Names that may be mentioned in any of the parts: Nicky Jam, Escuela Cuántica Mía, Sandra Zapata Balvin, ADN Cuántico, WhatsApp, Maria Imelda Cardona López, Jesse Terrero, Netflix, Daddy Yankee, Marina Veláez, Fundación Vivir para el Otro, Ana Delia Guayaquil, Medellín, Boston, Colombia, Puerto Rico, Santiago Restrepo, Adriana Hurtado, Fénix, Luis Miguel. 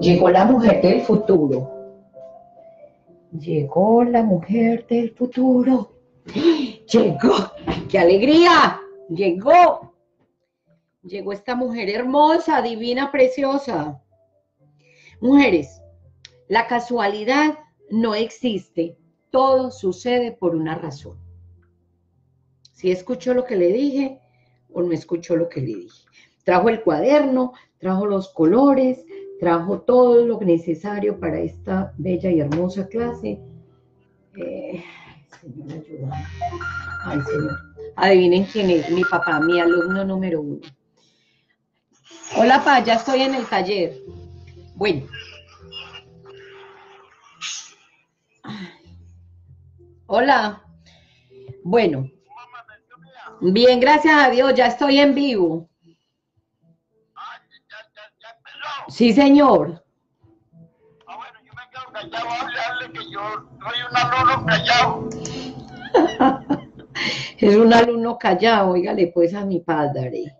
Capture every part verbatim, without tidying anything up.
Llegó la mujer del futuro. Llegó la mujer del futuro. Llegó. ¡Qué alegría! Llegó. Llegó esta mujer hermosa, divina, preciosa. Mujeres, la casualidad no existe. Todo sucede por una razón. Si escuchó lo que le dije o no escuchó lo que le dije. Trajo el cuaderno, trajo los colores, trajo todo lo necesario para esta bella y hermosa clase. Eh, señor, ayúdame. Ay, señor. Adivinen quién es, mi papá, mi alumno número uno. Hola, pa, ya estoy en el taller. Bueno. Hola. Bueno. Bien, gracias a Dios, ya estoy en vivo. Sí, señor. Ah, bueno, yo me quedo callado, hable, hable, que yo soy un alumno callado. Es un alumno callado, óigale pues a mi padre.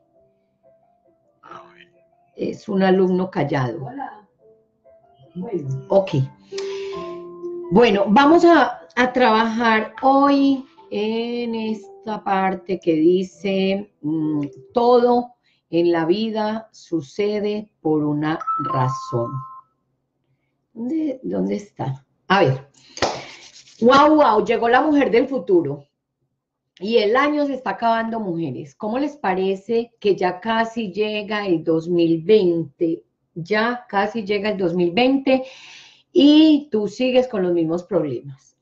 Ah, bueno. Es un alumno callado. Hola. Bueno. Ok. Bueno, vamos a, a trabajar hoy en esta parte que dice mmm, todo. En la vida sucede por una razón. ¿Dónde, dónde está? A ver. ¡Wow, wow! Llegó la mujer del futuro. Y el año se está acabando, mujeres. ¿Cómo les parece que ya casi llega el dos mil veinte? Ya casi llega el dos mil veinte y tú sigues con los mismos problemas.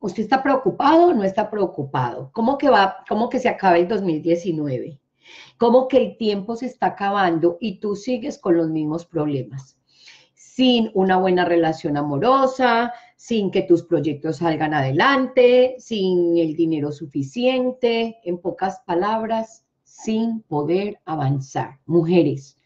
¿Usted está preocupado o no está preocupado? ¿Cómo que va, cómo que se acaba el dos mil diecinueve? Como que el tiempo se está acabando y tú sigues con los mismos problemas, sin una buena relación amorosa, sin que tus proyectos salgan adelante, sin el dinero suficiente, en pocas palabras, sin poder avanzar. Mujeres,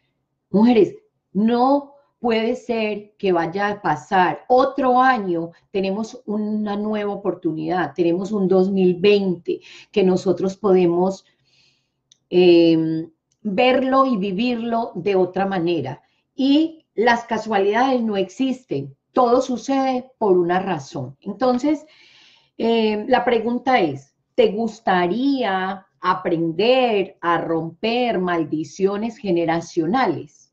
mujeres, no puede ser que vaya a pasar otro año. Tenemos una nueva oportunidad, tenemos un dos mil veinte que nosotros podemos Eh, verlo y vivirlo de otra manera. Y las casualidades no existen, todo sucede por una razón. Entonces, eh, la pregunta es, ¿te gustaría aprender a romper maldiciones generacionales?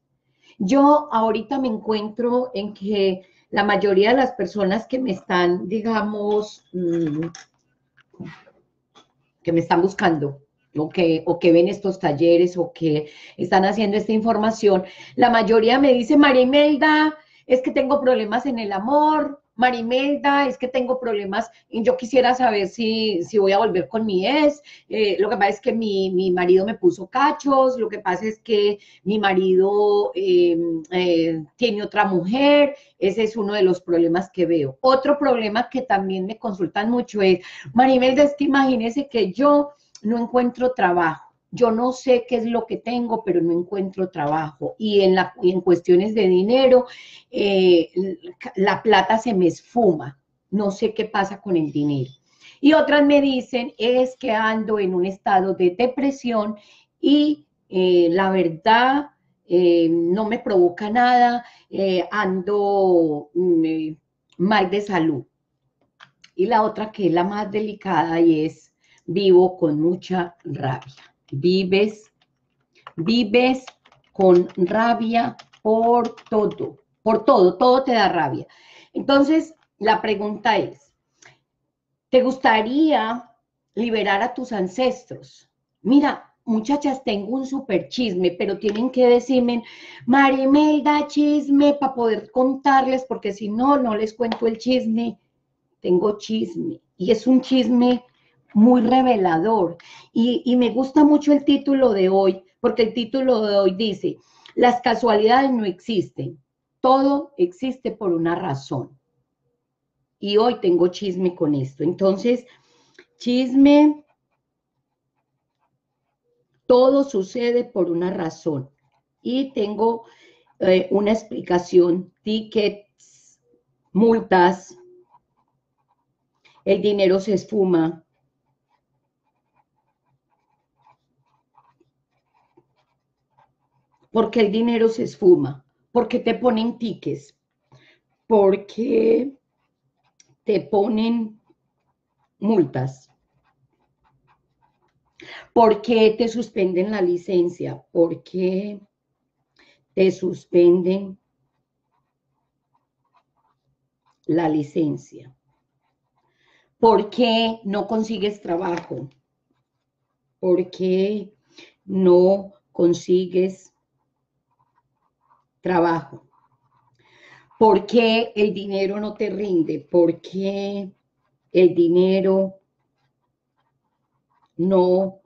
Yo ahorita me encuentro en que la mayoría de las personas que me están, digamos, mmm, que me están buscando, O que, o que ven estos talleres o que están haciendo esta información, la mayoría me dice, María Imelda, es que tengo problemas en el amor, María Imelda, es que tengo problemas, yo quisiera saber si, si voy a volver con mi ex, eh, lo que pasa es que mi, mi marido me puso cachos, lo que pasa es que mi marido eh, eh, tiene otra mujer, ese es uno de los problemas que veo. Otro problema que también me consultan mucho es, María Imelda, es que imagínese que yo no encuentro trabajo, yo no sé qué es lo que tengo, pero no encuentro trabajo, y en, la, en cuestiones de dinero, eh, la plata se me esfuma, no sé qué pasa con el dinero. Y otras me dicen, es que ando en un estado de depresión, y eh, la verdad, eh, no me provoca nada, eh, ando eh, mal de salud. Y la otra, que es la más delicada, y es, vivo con mucha rabia. Vives, vives con rabia por todo, por todo, todo te da rabia. Entonces, la pregunta es, ¿te gustaría liberar a tus ancestros? Mira, muchachas, tengo un súper chisme, pero tienen que decirme, María Imelda, chisme, para poder contarles, porque si no, no les cuento el chisme. Tengo chisme, y es un chisme muy revelador, y, y me gusta mucho el título de hoy, porque el título de hoy dice, las casualidades no existen, todo existe por una razón, y hoy tengo chisme con esto. Entonces, chisme, todo sucede por una razón, y tengo eh, una explicación, tickets, multas, el dinero se esfuma. ¿Por qué el dinero se esfuma? ¿Por qué te ponen tickets? ¿Por qué te ponen multas? ¿Por qué te suspenden la licencia? ¿Por qué te suspenden la licencia? ¿Por qué no consigues trabajo? ¿Por qué no consigues trabajo? ¿Por qué el dinero no te rinde? ¿Por qué el dinero no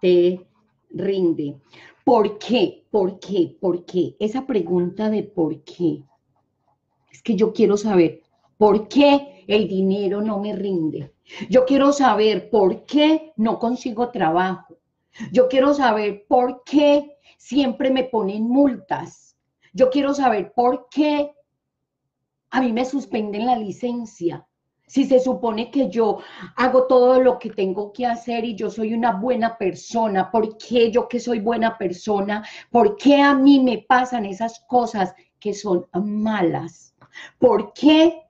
te rinde? ¿Por qué? ¿Por qué? ¿Por qué? Esa pregunta de por qué. Es que yo quiero saber por qué el dinero no me rinde. Yo quiero saber por qué no consigo trabajo. Yo quiero saber por qué siempre me ponen multas. Yo quiero saber por qué a mí me suspenden la licencia. Si se supone que yo hago todo lo que tengo que hacer y yo soy una buena persona, ¿por qué yo que soy buena persona? ¿Por qué a mí me pasan esas cosas que son malas? ¿Por qué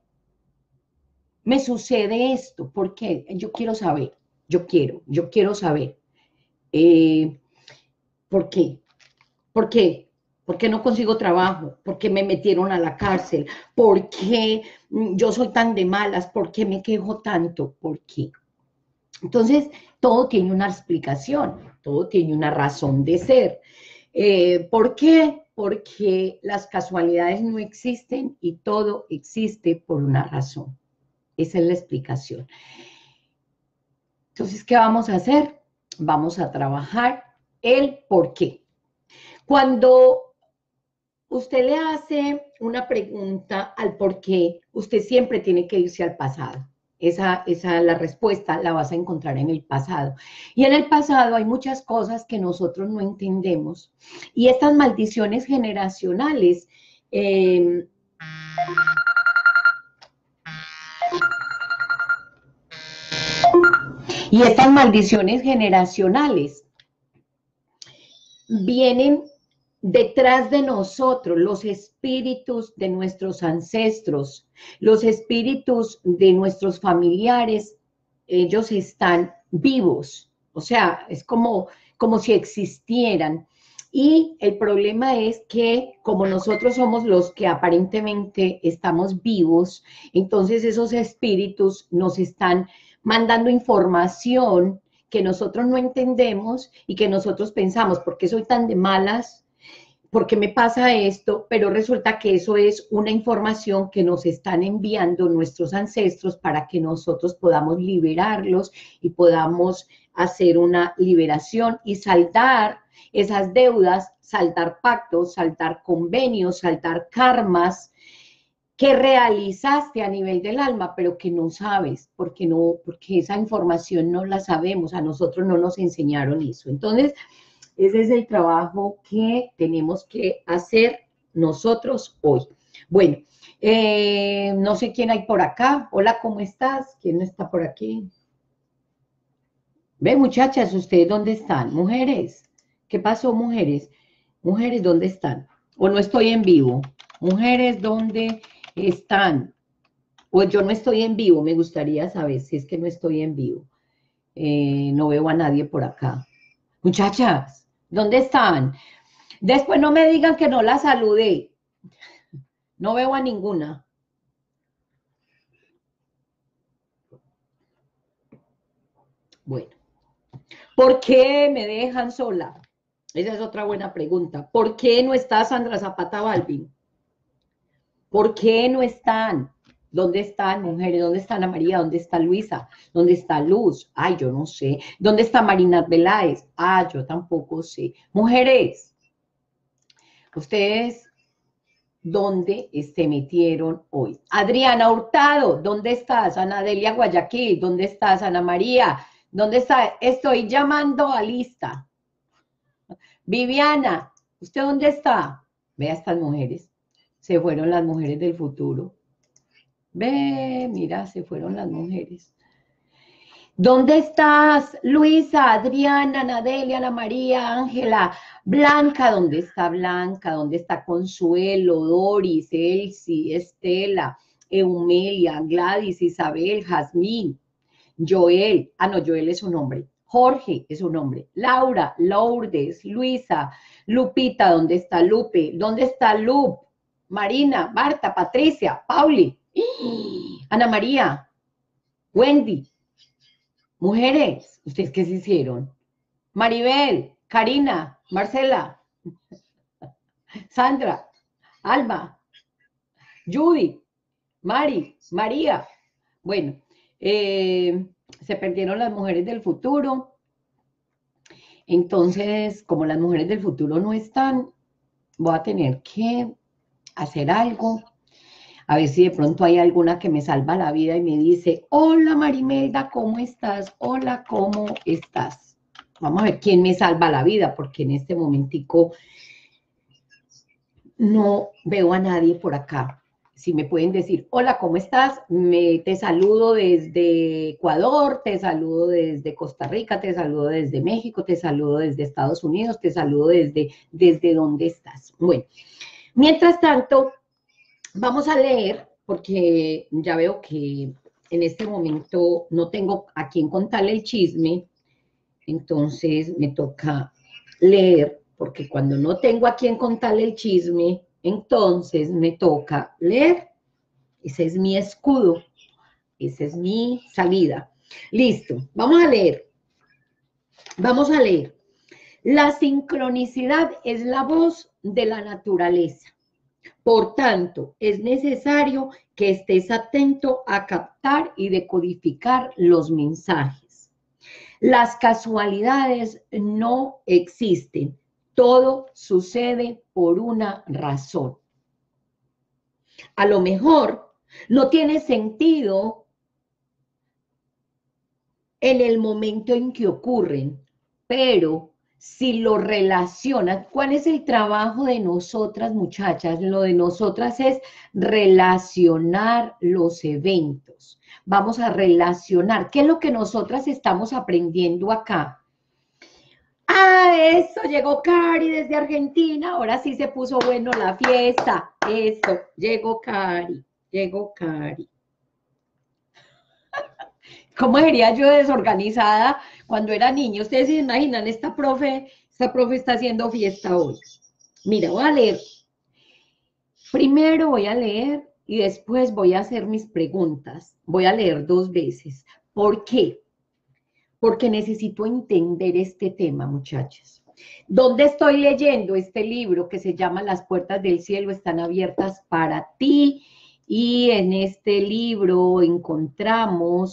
me sucede esto? ¿Por qué? Yo quiero saber, yo quiero, yo quiero saber. Eh, ¿Por qué? ¿Por qué? ¿Por qué no consigo trabajo? ¿Por qué me metieron a la cárcel? ¿Por qué yo soy tan de malas? ¿Por qué me quejo tanto? ¿Por qué? Entonces, todo tiene una explicación, todo tiene una razón de ser. Eh, ¿Por qué? Porque las casualidades no existen y todo existe por una razón. Esa es la explicación. Entonces, ¿qué vamos a hacer? Vamos a trabajar el por qué. Cuando usted le hace una pregunta al por qué, usted siempre tiene que irse al pasado. Esa, esa la respuesta la vas a encontrar en el pasado. Y en el pasado hay muchas cosas que nosotros no entendemos. Y estas maldiciones generacionales... Eh, Y estas maldiciones generacionales vienen detrás de nosotros, los espíritus de nuestros ancestros, los espíritus de nuestros familiares, ellos están vivos, o sea, es como, como si existieran. Y el problema es que como nosotros somos los que aparentemente estamos vivos, entonces esos espíritus nos están mandando información que nosotros no entendemos y que nosotros pensamos, ¿por qué soy tan de malas? ¿Por qué me pasa esto? Pero resulta que eso es una información que nos están enviando nuestros ancestros para que nosotros podamos liberarlos y podamos hacer una liberación y saldar esas deudas, saldar pactos, saldar convenios, saldar karmas que realizaste a nivel del alma, pero que no sabes, porque, no, porque esa información no la sabemos, a nosotros no nos enseñaron eso. Entonces, ese es el trabajo que tenemos que hacer nosotros hoy. Bueno, eh, no sé quién hay por acá. Hola, ¿cómo estás? ¿Quién está por aquí? Ve, muchachas, ¿ustedes dónde están? Mujeres, ¿qué pasó, mujeres? Mujeres, ¿dónde están? O no estoy en vivo. Mujeres, ¿dónde están? O yo no estoy en vivo, me gustaría saber si es que no estoy en vivo. Eh, no veo a nadie por acá. Muchachas, ¿dónde están? Después no me digan que no las saludé. No veo a ninguna. Bueno, ¿Por qué me dejan sola? Esa es otra buena pregunta. ¿Por qué no está Sandra Zapata Balvin? ¿Por qué no están? ¿Dónde están, mujeres? ¿Dónde está Ana María? ¿Dónde está Luisa? ¿Dónde está Luz? Ay, yo no sé. ¿Dónde está Marina Veláez? Ah, yo tampoco sé. Mujeres, ustedes, ¿dónde se metieron hoy? Adriana Hurtado, ¿dónde estás? Ana Delia Guayaquil, ¿dónde estás? Ana María, ¿dónde estás? Estoy llamando a lista. Viviana, ¿usted dónde está? Ve a estas mujeres. Se fueron las mujeres del futuro. Ve, mira, se fueron las mujeres. ¿Dónde estás, Luisa, Adriana, Nadelia, Ana María, Ángela, Blanca? ¿Dónde está Blanca? ¿Dónde está Consuelo, Doris, Elsie, Estela, Eumelia, Gladys, Isabel, Jazmín, Joel? Ah, no, Joel es su nombre. Jorge es su nombre. Laura, Lourdes, Luisa, Lupita, ¿dónde está Lupe? ¿Dónde está Lup? Marina, Marta, Patricia, Pauli, Ana María, Wendy. Mujeres, ¿ustedes qué se hicieron? Maribel, Karina, Marcela, Sandra, Alma, Judy, Mari, María. Bueno, eh, se perdieron las mujeres del futuro. Entonces, como las mujeres del futuro no están, voy a tener que hacer algo. A ver si de pronto hay alguna que me salva la vida y me dice, hola Marimelda, ¿cómo estás? Hola, ¿cómo estás? Vamos a ver quién me salva la vida, porque en este momentico no veo a nadie por acá. Si me pueden decir, hola, ¿cómo estás? Me, te saludo desde Ecuador, te saludo desde Costa Rica, te saludo desde México, te saludo desde Estados Unidos, te saludo desde, desde donde estás. Bueno, mientras tanto... vamos a leer, porque ya veo que en este momento no tengo a quién contarle el chisme, entonces me toca leer, porque cuando no tengo a quién contarle el chisme, entonces me toca leer. Ese es mi escudo, esa es mi salida. Listo, vamos a leer, vamos a leer. La sincronicidad es la voz de la naturaleza. Por tanto, es necesario que estés atento a captar y decodificar los mensajes. Las casualidades no existen. Todo sucede por una razón. A lo mejor no tiene sentido en el momento en que ocurren, pero... si lo relacionas, ¿cuál es el trabajo de nosotras, muchachas? Lo de nosotras es relacionar los eventos. Vamos a relacionar. ¿Qué es lo que nosotras estamos aprendiendo acá? Ah, eso, llegó Cari desde Argentina. Ahora sí se puso bueno la fiesta. Eso, llegó Cari, llegó Cari. ¿Cómo sería yo desorganizada cuando era niña? Ustedes se imaginan, esta profe, esta profe está haciendo fiesta hoy. Mira, voy a leer. Primero voy a leer y después voy a hacer mis preguntas. Voy a leer dos veces. ¿Por qué? Porque necesito entender este tema, muchachas. ¿Dónde estoy leyendo este libro que se llama Las puertas del cielo están abiertas para ti? Y en este libro encontramos...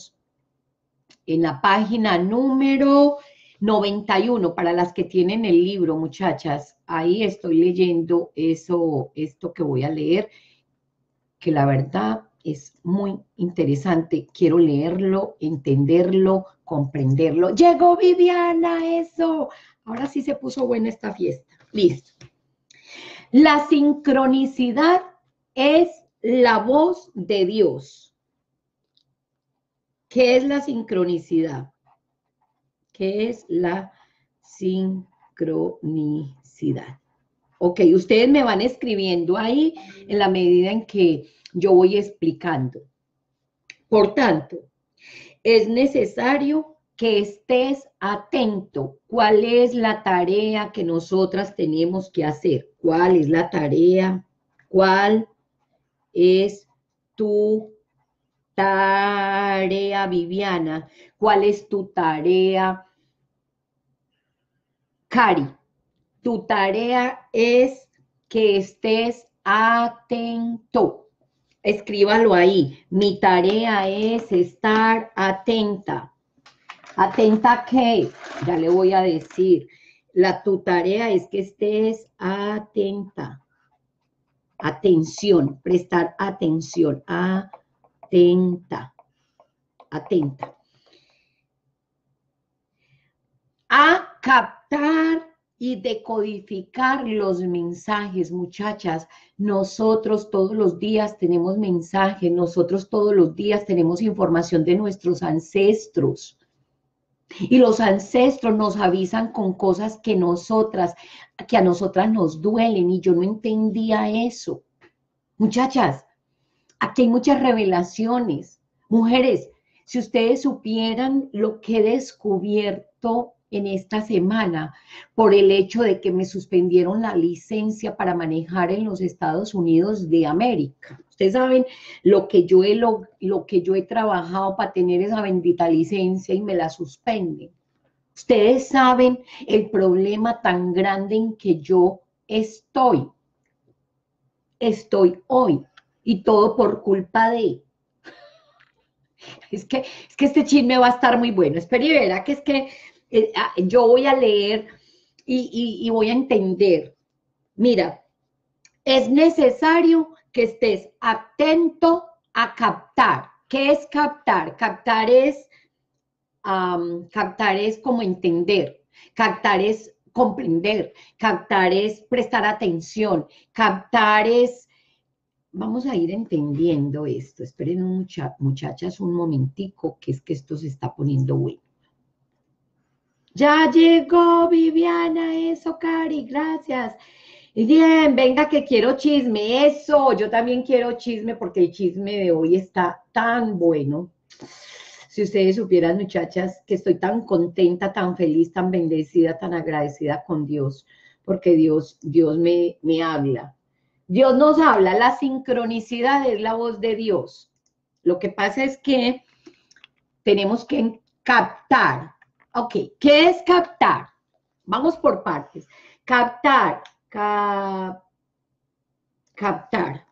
en la página número noventa y uno, para las que tienen el libro, muchachas, ahí estoy leyendo eso, esto que voy a leer, que la verdad es muy interesante. Quiero leerlo, entenderlo, comprenderlo. ¡Llegó Viviana! ¡Eso! Ahora sí se puso buena esta fiesta. Listo. La sincronicidad es la voz de Dios. ¿Qué es la sincronicidad? ¿Qué es la sincronicidad? Ok, ustedes me van escribiendo ahí en la medida en que yo voy explicando. Por tanto, es necesario que estés atento. ¿Cuál es la tarea que nosotras tenemos que hacer? ¿Cuál es la tarea? ¿Cuál es tu tarea? Tarea, Viviana, ¿cuál es tu tarea, Cari, tu tarea es que estés atento. Escríbalo ahí. Mi tarea es estar atenta. ¿Atenta a qué? Ya le voy a decir. La, tu tarea es que estés atenta. Atención, prestar atención. Atenta. Atenta. A captar y decodificar los mensajes, muchachas. Nosotros todos los días tenemos mensajes, nosotros todos los días tenemos información de nuestros ancestros. Y los ancestros nos avisan con cosas que, nosotras, que a nosotras nos duelen, y yo no entendía eso. Muchachas, aquí hay muchas revelaciones. Mujeres, si ustedes supieran lo que he descubierto en esta semana por el hecho de que me suspendieron la licencia para manejar en los Estados Unidos de América. Ustedes saben lo que yo he, lo, lo que yo he trabajado para tener esa bendita licencia y me la suspenden. Ustedes saben el problema tan grande en que yo estoy. Estoy hoy y todo por culpa de... Es que, es que este chisme va a estar muy bueno. Espera y verá que es que... yo voy a leer y, y, y voy a entender. Mira, es necesario que estés atento a captar. ¿Qué es captar? Captar es, um, captar es como entender, captar es comprender, captar es prestar atención, captar es... Vamos a ir entendiendo esto. Esperen, mucha, muchachas, un momentico, que es que esto se está poniendo bueno. Ya llegó Viviana, eso, Cari, gracias. Bien, venga que quiero chisme, eso, yo también quiero chisme porque el chisme de hoy está tan bueno. Si ustedes supieran, muchachas, que estoy tan contenta, tan feliz, tan bendecida, tan agradecida con Dios, porque Dios, Dios me, me habla. Dios nos habla, la sincronicidad es la voz de Dios. Lo que pasa es que tenemos que captar. Ok, ¿qué es captar? Vamos por partes. Captar, cap, captar.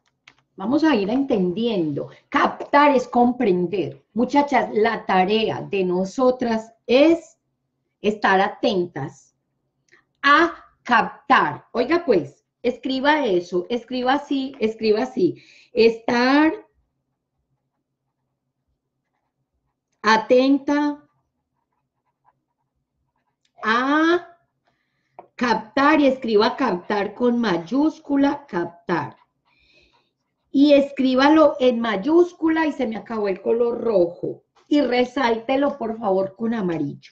Vamos a ir entendiendo. Captar es comprender. Muchachas, la tarea de nosotras es estar atentas a captar. Oiga, pues, escriba eso, escriba así, escriba así. Estar atenta a captar, y escriba captar con mayúscula, captar. Y escríbalo en mayúscula, y se me acabó el color rojo. Y resáltelo, por favor, con amarillo.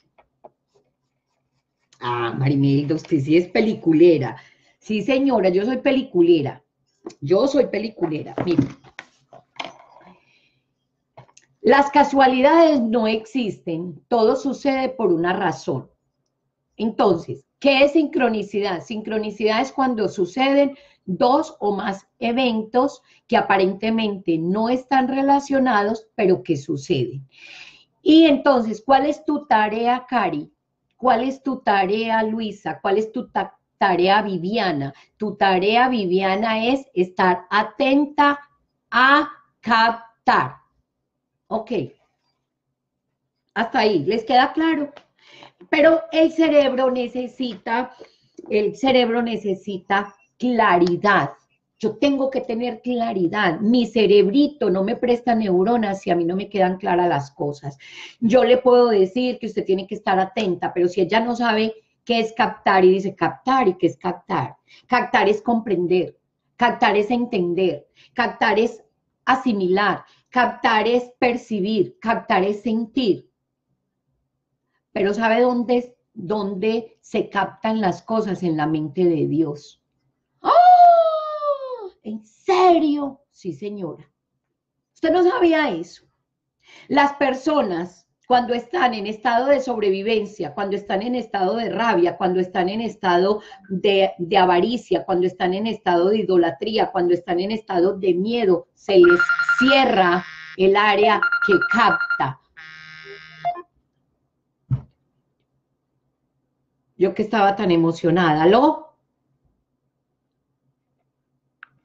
Ah, María Imelda, usted sí es peliculera. Sí, señora, yo soy peliculera. Yo soy peliculera, mire. Las casualidades no existen, todo sucede por una razón. Entonces, ¿qué es sincronicidad? Sincronicidad es cuando suceden dos o más eventos que aparentemente no están relacionados, pero que suceden. Y entonces, ¿cuál es tu tarea, Cari? ¿Cuál es tu tarea, Luisa? ¿Cuál es tu ta- tarea, Viviana? Tu tarea, Viviana, es estar atenta a captar. Ok. Hasta ahí. ¿Les queda claro? Pero el cerebro necesita, el cerebro necesita claridad. Yo tengo que tener claridad. Mi cerebrito no me presta neuronas si a mí no me quedan claras las cosas. Yo le puedo decir que usted tiene que estar atenta, pero si ella no sabe qué es captar y dice captar, ¿y qué es captar? Captar es comprender, captar es entender, captar es asimilar, captar es percibir, captar es sentir. Pero ¿sabe dónde, dónde se captan las cosas? En la mente de Dios. ¡Oh! ¿En serio? Sí, señora. Usted no sabía eso. Las personas, cuando están en estado de sobrevivencia, cuando están en estado de rabia, cuando están en estado de, de avaricia, cuando están en estado de idolatría, cuando están en estado de miedo, se les cierra el área que capta. Yo que estaba tan emocionada. ¿Aló?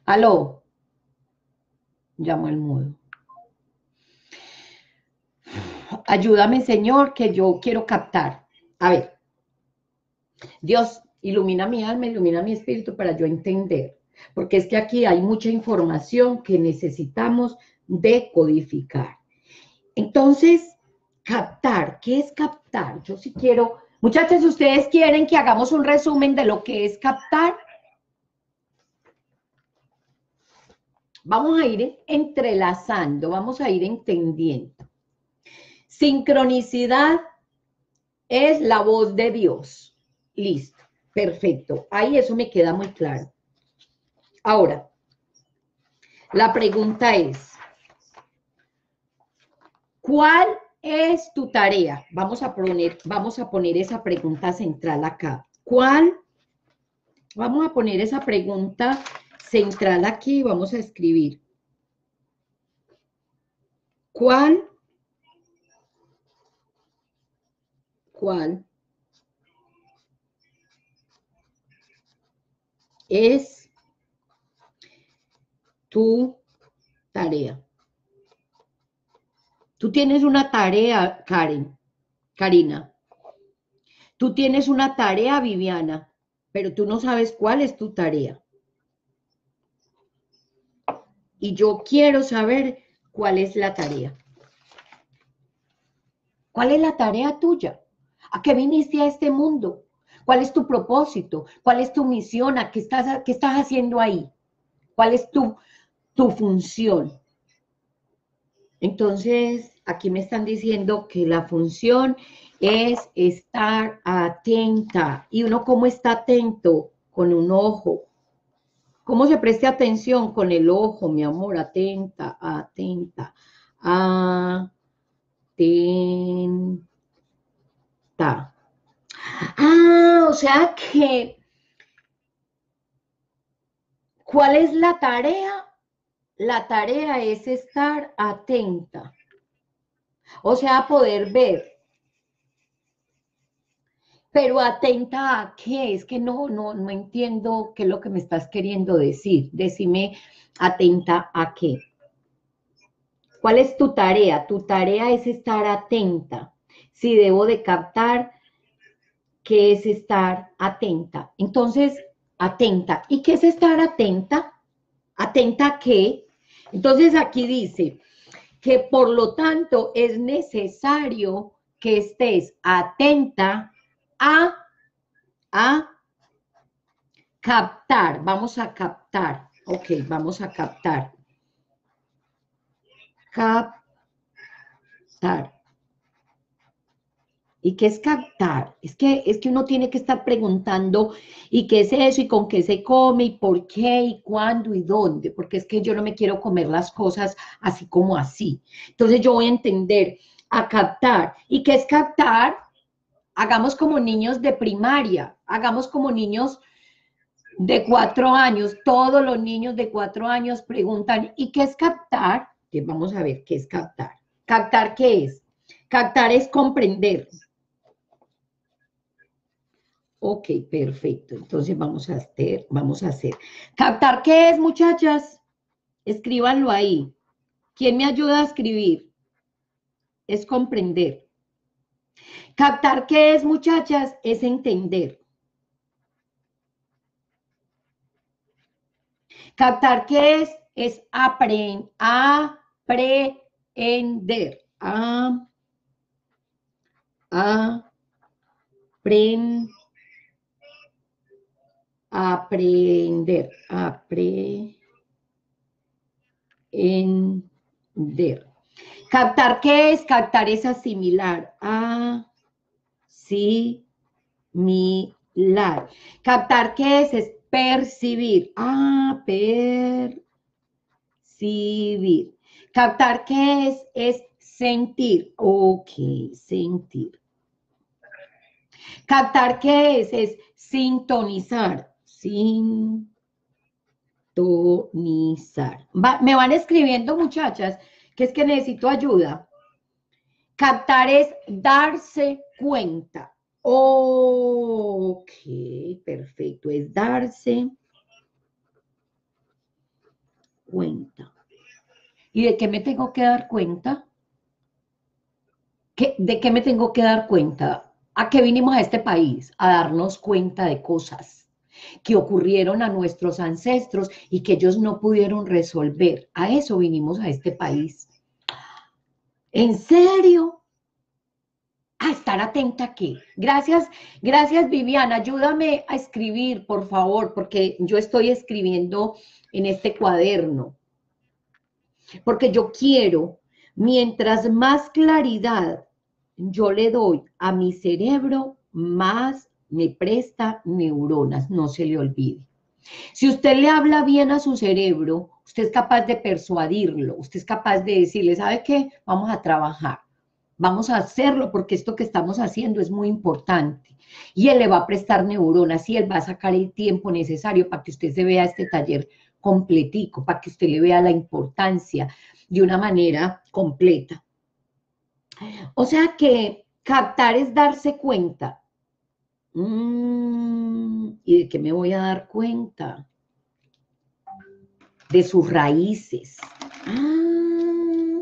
¿Aló? Llamó el mudo. Ayúdame, Señor, que yo quiero captar. A ver. Dios, ilumina mi alma, ilumina mi espíritu para yo entender. Porque es que aquí hay mucha información que necesitamos decodificar. Entonces, captar. ¿Qué es captar? Yo sí quiero... Muchachos, ¿ustedes quieren que hagamos un resumen de lo que es captar? Vamos a ir entrelazando, vamos a ir entendiendo. Sincronicidad es la voz de Dios. Listo, perfecto. Ahí eso me queda muy claro. Ahora, la pregunta es, ¿cuál es tu tarea? Vamos a poner, vamos a poner esa pregunta central acá. ¿Cuál? Vamos a poner esa pregunta central aquí y vamos a escribir. ¿Cuál? ¿Cuál es tu tarea? Tú tienes una tarea, Karen, Karina. Tú tienes una tarea, Viviana, pero tú no sabes cuál es tu tarea. Y yo quiero saber cuál es la tarea. ¿Cuál es la tarea tuya? ¿A qué viniste a este mundo? ¿Cuál es tu propósito? ¿Cuál es tu misión? ¿A qué estás, qué estás haciendo ahí? ¿Cuál es tu, tu función? Entonces, aquí me están diciendo que la función es estar atenta. ¿Y uno cómo está atento? Con un ojo. ¿Cómo se presta atención? Con el ojo, mi amor. Atenta, atenta, atenta. Ah, o sea que, ¿cuál es la tarea? La tarea es estar atenta, o sea, poder ver. Pero atenta a qué, es que no, no, no entiendo qué es lo que me estás queriendo decir. Decime atenta a qué. ¿Cuál es tu tarea? Tu tarea es estar atenta. Si debo de captar, ¿qué es estar atenta? Entonces, atenta. ¿Y qué es estar atenta? ¿Atenta a qué? Entonces aquí dice que por lo tanto es necesario que estés atenta a, a captar. Vamos a captar. Ok, vamos a captar. Captar. ¿Y qué es captar? Es que, es que uno tiene que estar preguntando, ¿y qué es eso? ¿Y con qué se come? ¿Y por qué? ¿Y cuándo? ¿Y dónde? Porque es que yo no me quiero comer las cosas así como así. Entonces yo voy a entender, a captar. ¿Y qué es captar? Hagamos como niños de primaria, hagamos como niños de cuatro años. Todos los niños de cuatro años preguntan, ¿y qué es captar? Entonces vamos a ver, ¿qué es captar? ¿Captar qué es? Captar es comprender. Ok, perfecto. Entonces vamos a hacer, vamos a hacer. ¿Captar qué es, muchachas? Escríbanlo ahí. ¿Quién me ayuda a escribir? Es comprender. ¿Captar qué es, muchachas? Es entender. ¿Captar qué es? Es aprender. Aprender. Aprender. Aprender, aprender. ¿Captar qué es? Captar es asimilar. Asimilar. ¿Captar qué es? Es percibir. Ah, percibir. ¿Captar qué es? Es sentir. Ok, sentir. ¿Captar qué es? Es sintonizar. Sintonizar. Va, me van escribiendo, muchachas, que es que necesito ayuda. Captar es darse cuenta. Oh, Ok, perfecto. Es darse cuenta. ¿Y de qué me tengo que dar cuenta? ¿Qué, ¿De qué me tengo que dar cuenta? ¿A qué vinimos a este país? A darnos cuenta de cosas que ocurrieron a nuestros ancestros y que ellos no pudieron resolver. A eso vinimos a este país. ¿En serio? A estar atenta aquí. Gracias, gracias Viviana. Ayúdame a escribir, por favor, porque yo estoy escribiendo en este cuaderno. Porque yo quiero, mientras más claridad yo le doy a mi cerebro, más me presta neuronas, no se le olvide. Si usted le habla bien a su cerebro, usted es capaz de persuadirlo, usted es capaz de decirle, ¿sabe qué? Vamos a trabajar, vamos a hacerlo porque esto que estamos haciendo es muy importante. Y él le va a prestar neuronas y él va a sacar el tiempo necesario para que usted se vea este taller completico, para que usted le vea la importancia de una manera completa. O sea que captar es darse cuenta. Mm, ¿y de qué me voy a dar cuenta? De sus raíces. Ah,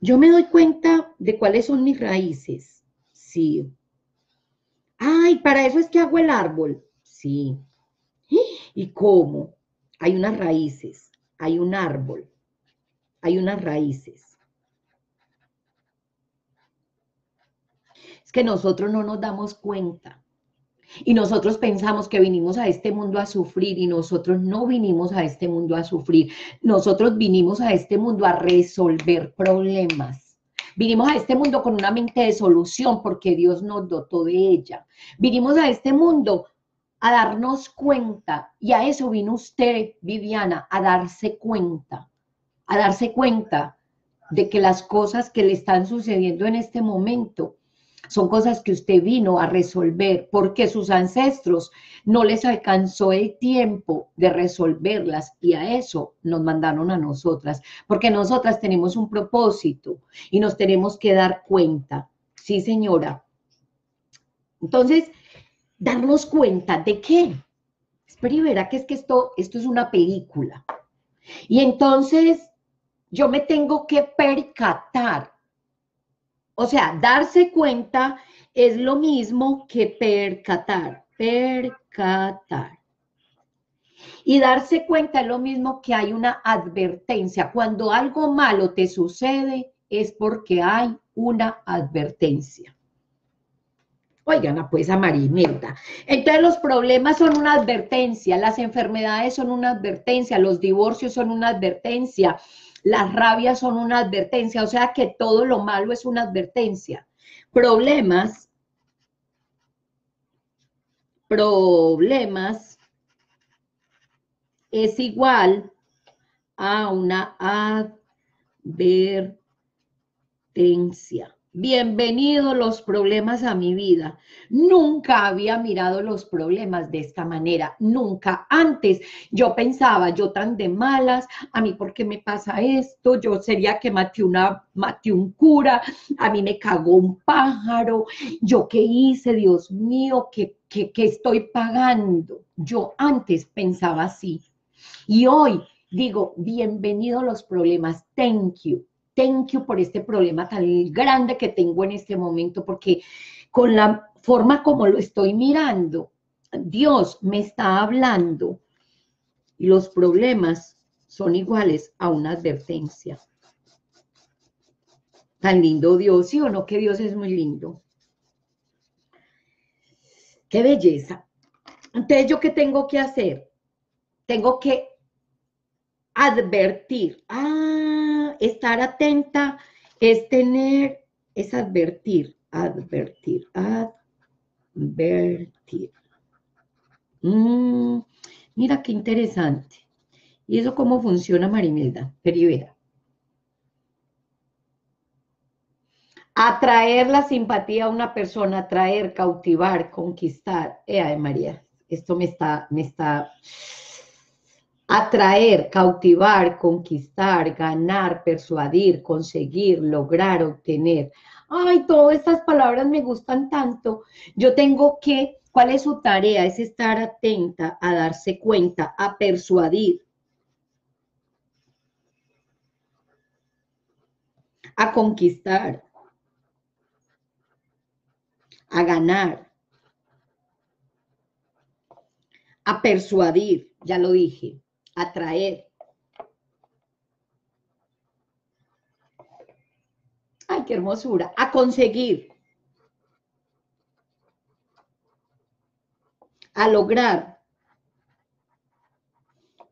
yo me doy cuenta de cuáles son mis raíces. Sí. Ay, para eso es que hago el árbol. Sí. ¿Y cómo? Hay unas raíces, hay un árbol, hay unas raíces. Es que nosotros no nos damos cuenta. Y nosotros pensamos que vinimos a este mundo a sufrir y nosotros no vinimos a este mundo a sufrir. Nosotros vinimos a este mundo a resolver problemas. Vinimos a este mundo con una mente de solución porque Dios nos dotó de ella. Vinimos a este mundo a darnos cuenta, y a eso vino usted, Viviana, a darse cuenta, a darse cuenta de que las cosas que le están sucediendo en este momento son cosas que usted vino a resolver, porque sus ancestros no les alcanzó el tiempo de resolverlas, y a eso nos mandaron a nosotras, porque nosotras tenemos un propósito, y nos tenemos que dar cuenta, sí señora. Entonces, darnos cuenta de qué. Espera y verá que es que esto, esto es una película. Y entonces yo me tengo que percatar. O sea, darse cuenta es lo mismo que percatar. Percatar. Y darse cuenta es lo mismo que hay una advertencia. Cuando algo malo te sucede es porque hay una advertencia. Oigan, pues a María Imelda. Entonces los problemas son una advertencia, las enfermedades son una advertencia, los divorcios son una advertencia, las rabias son una advertencia, o sea que todo lo malo es una advertencia. Problemas, problemas es igual a una advertencia. Bienvenidos los problemas a mi vida. Nunca había mirado los problemas de esta manera, nunca antes. Yo pensaba, yo tan de malas, a mí por qué me pasa esto, yo sería que maté, una, maté un cura, a mí me cagó un pájaro, yo qué hice, Dios mío, ¿qué, qué, qué estoy pagando? Yo antes pensaba así. Y hoy digo, bienvenidos los problemas, thank you. Thank you por este problema tan grande que tengo en este momento, porque con la forma como lo estoy mirando, Dios me está hablando. Y los problemas son iguales a una advertencia. Tan lindo Dios, ¿sí o no? Que Dios es muy lindo. ¡Qué belleza! Entonces, ¿yo qué tengo que hacer? Tengo que advertir. ¡Ah! Estar atenta es tener, es advertir, advertir, advertir. Mm, mira qué interesante. ¿Y eso cómo funciona, María Imelda? Peribera. Atraer la simpatía a una persona, atraer, cautivar, conquistar. Eh, ay, María, esto me está, me está... Atraer, cautivar, conquistar, ganar, persuadir, conseguir, lograr, obtener. Ay, todas estas palabras me gustan tanto. Yo tengo que ¿Cuál es su tarea? Es estar atenta, a darse cuenta, a persuadir, a conquistar, a ganar, a persuadir, ya lo dije, a atraer. ¡Ay, qué hermosura! A conseguir, a lograr,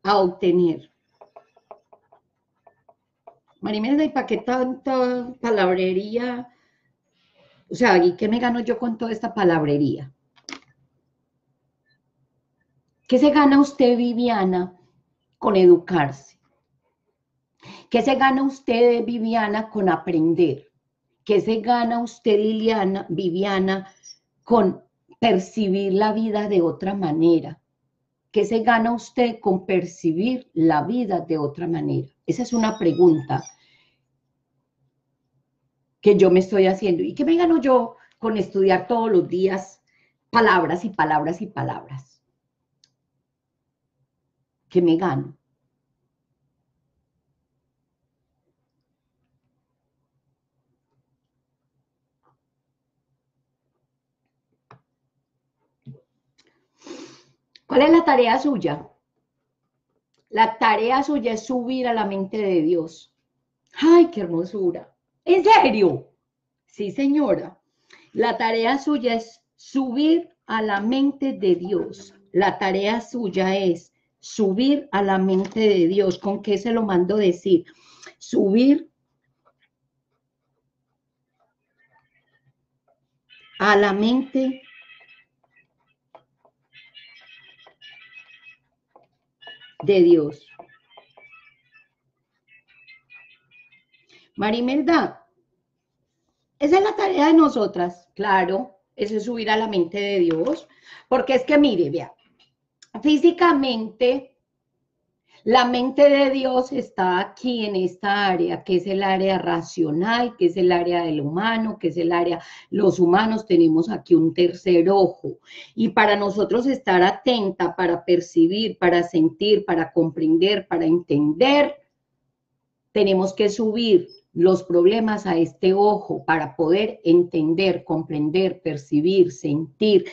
a obtener. María Imelda, ¿y para qué tanta palabrería? O sea, ¿y qué me gano yo con toda esta palabrería? ¿Qué se gana usted, Viviana, con educarse? ¿Qué se gana usted, Viviana, con aprender? ¿Qué se gana usted, Liliana, Viviana, con percibir la vida de otra manera? ¿Qué se gana usted con percibir la vida de otra manera? Esa es una pregunta que yo me estoy haciendo. ¿Y qué me gano yo con estudiar todos los días palabras y palabras y palabras? ¿Qué me gano? ¿Cuál es la tarea suya? La tarea suya es subir a la mente de Dios. ¡Ay, qué hermosura! ¿En serio? Sí, señora. La tarea suya es subir a la mente de Dios. La tarea suya es subir a la mente de Dios. ¿Con qué se lo mando decir? Subir a la mente de Dios. de Dios. María Imelda, esa es la tarea de nosotras, claro, eso es subir a la mente de Dios, porque es que mire, vea, físicamente la mente de Dios está aquí en esta área, que es el área racional, que es el área del humano, que es el área, los humanos tenemos aquí un tercer ojo. Y para nosotros estar atenta, para percibir, para sentir, para comprender, para entender, tenemos que subir los problemas a este ojo para poder entender, comprender, percibir, sentir,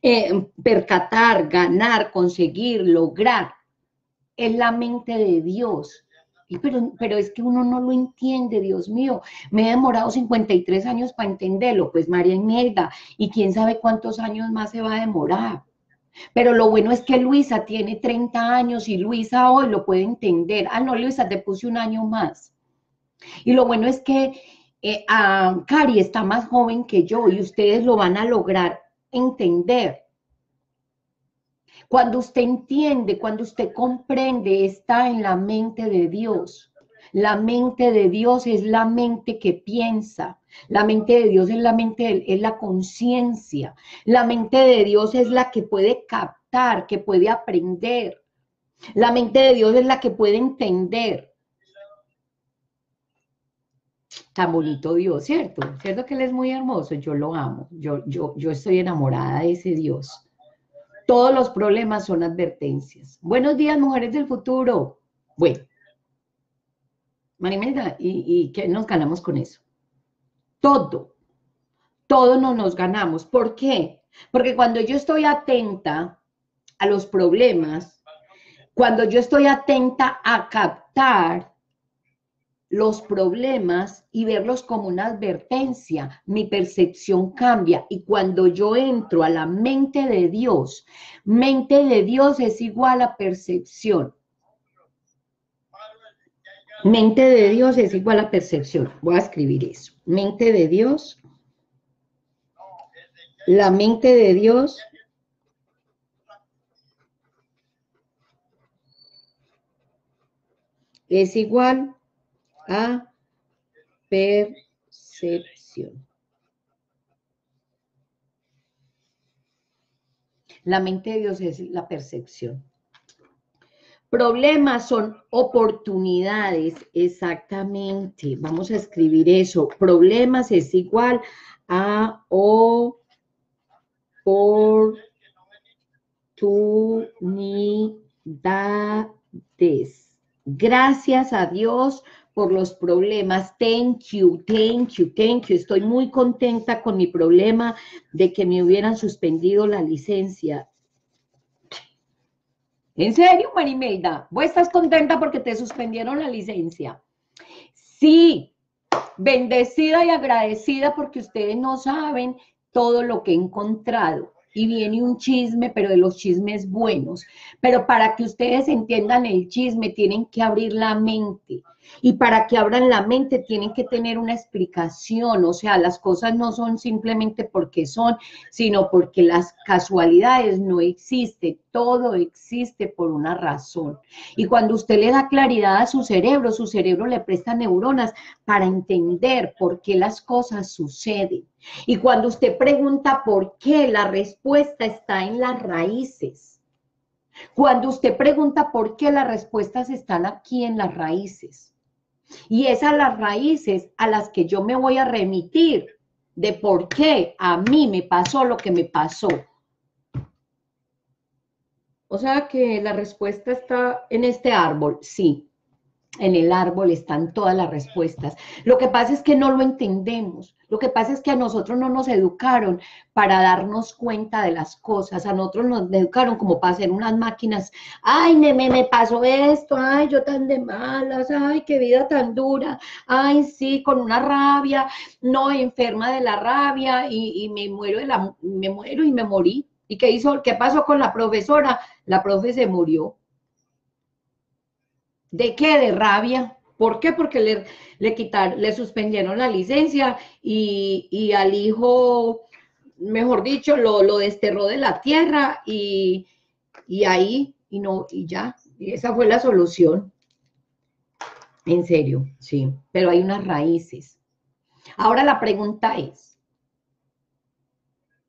eh, percatar, ganar, conseguir, lograr. Es la mente de Dios, pero, pero es que uno no lo entiende, Dios mío, me he demorado cincuenta y tres años para entenderlo, pues María Imelda, y quién sabe cuántos años más se va a demorar, pero lo bueno es que Luisa tiene treinta años y Luisa hoy lo puede entender, ah no Luisa, te puse un año más, y lo bueno es que eh, a Cari está más joven que yo y ustedes lo van a lograr entender. Cuando usted entiende, cuando usted comprende, está en la mente de Dios. La mente de Dios es la mente que piensa. La mente de Dios es la mente, es la conciencia. La mente de Dios es la que puede captar, que puede aprender. La mente de Dios es la que puede entender. Tan bonito Dios, ¿cierto? ¿Cierto que Él es muy hermoso? Yo lo amo. Yo, yo, yo estoy enamorada de ese Dios. Todos los problemas son advertencias. Buenos días, mujeres del futuro. Bueno, María Imelda, ¿y, ¿y qué nos ganamos con eso? Todo. Todo no nos ganamos. ¿Por qué? Porque cuando yo estoy atenta a los problemas, cuando yo estoy atenta a captar los problemas y verlos como una advertencia, mi percepción cambia, y cuando yo entro a la mente de Dios, mente de Dios es igual a percepción. Mente de Dios es igual a percepción. Voy a escribir eso. Mente de Dios. La mente de Dios es igual a percepción. La mente de Dios es la percepción. Problemas son oportunidades, exactamente. Vamos a escribir eso. Problemas es igual a oportunidades. oportunidades. Gracias a Dios por los problemas. Thank you, thank you, thank you. Estoy muy contenta con mi problema de que me hubieran suspendido la licencia. ¿En serio, María Imelda? ¿Vos estás contenta porque te suspendieron la licencia? Sí, bendecida y agradecida porque ustedes no saben todo lo que he encontrado. Y viene un chisme, pero de los chismes buenos. Pero para que ustedes entiendan el chisme, tienen que abrir la mente. Y para que abran la mente, tienen que tener una explicación. O sea, las cosas no son simplemente porque son, sino porque las casualidades no existen. Todo existe por una razón. Y cuando usted le da claridad a su cerebro, su cerebro le presta neuronas para entender por qué las cosas suceden. Y cuando usted pregunta por qué, la respuesta está en las raíces. Cuando usted pregunta por qué, las respuestas están aquí en las raíces. Y es a las raíces a las que yo me voy a remitir de por qué a mí me pasó lo que me pasó. O sea que la respuesta está en este árbol, sí. En el árbol están todas las respuestas. Lo que pasa es que no lo entendemos. Lo que pasa es que a nosotros no nos educaron para darnos cuenta de las cosas. A nosotros nos educaron como para hacer unas máquinas. Ay, me, me, me pasó esto. Ay, yo tan de malas. Ay, qué vida tan dura. Ay, sí, con una rabia. No, enferma de la rabia y, y me, muero de la, me muero y me morí. ¿Y qué hizo? ¿Qué pasó con la profesora? La profe se murió. ¿De qué? De rabia. ¿Por qué? Porque le, le, quitaron, le suspendieron la licencia y, y al hijo, mejor dicho, lo, lo desterró de la tierra y, y ahí, y no, y ya. Y esa fue la solución. En serio, sí. Pero hay unas raíces. Ahora la pregunta es,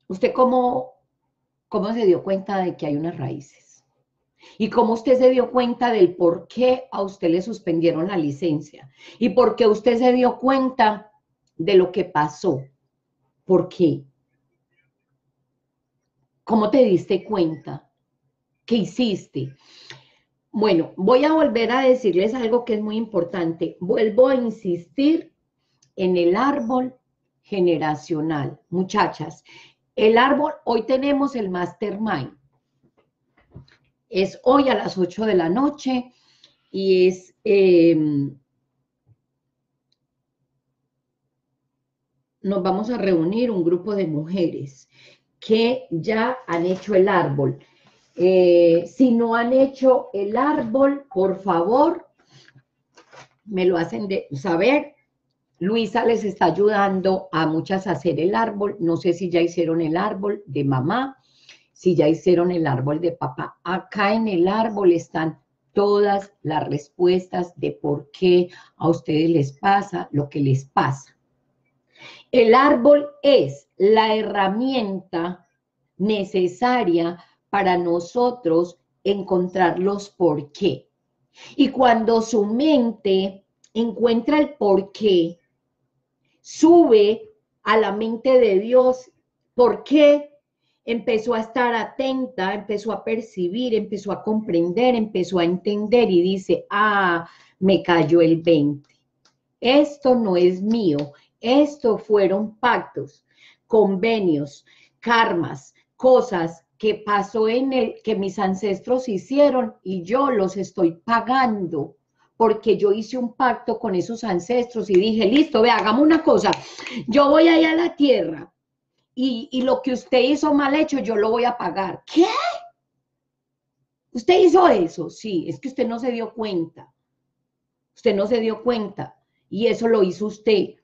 ¿usted cómo, cómo se dio cuenta de que hay unas raíces? ¿Y cómo usted se dio cuenta del por qué a usted le suspendieron la licencia? ¿Y por qué usted se dio cuenta de lo que pasó? ¿Por qué? ¿Cómo te diste cuenta? ¿Qué hiciste? Bueno, voy a volver a decirles algo que es muy importante. Vuelvo a insistir en el árbol generacional. Muchachas, el árbol, hoy tenemos el Mastermind. Es hoy a las ocho de la noche y es eh, nos vamos a reunir un grupo de mujeres que ya han hecho el árbol. Eh, si no han hecho el árbol, por favor, me lo hacen de saber. Luisa les está ayudando a muchas a hacer el árbol. No sé si ya hicieron el árbol de mamá. Si ya hicieron el árbol de papá, acá en el árbol están todas las respuestas de por qué a ustedes les pasa lo que les pasa. El árbol es la herramienta necesaria para nosotros encontrar los por qué. Y cuando su mente encuentra el por qué, sube a la mente de Dios por qué. Empezó a estar atenta, empezó a percibir, empezó a comprender, empezó a entender y dice, ah, me cayó el veinte. Esto no es mío, esto fueron pactos, convenios, karmas, cosas que pasó en el que mis ancestros hicieron y yo los estoy pagando. Porque yo hice un pacto con esos ancestros y dije, listo, ve, hagamos una cosa, yo voy allá a la tierra. Y, y lo que usted hizo mal hecho, yo lo voy a pagar. ¿Qué? ¿Usted hizo eso? Sí, es que usted no se dio cuenta. Usted no se dio cuenta. Y eso lo hizo usted.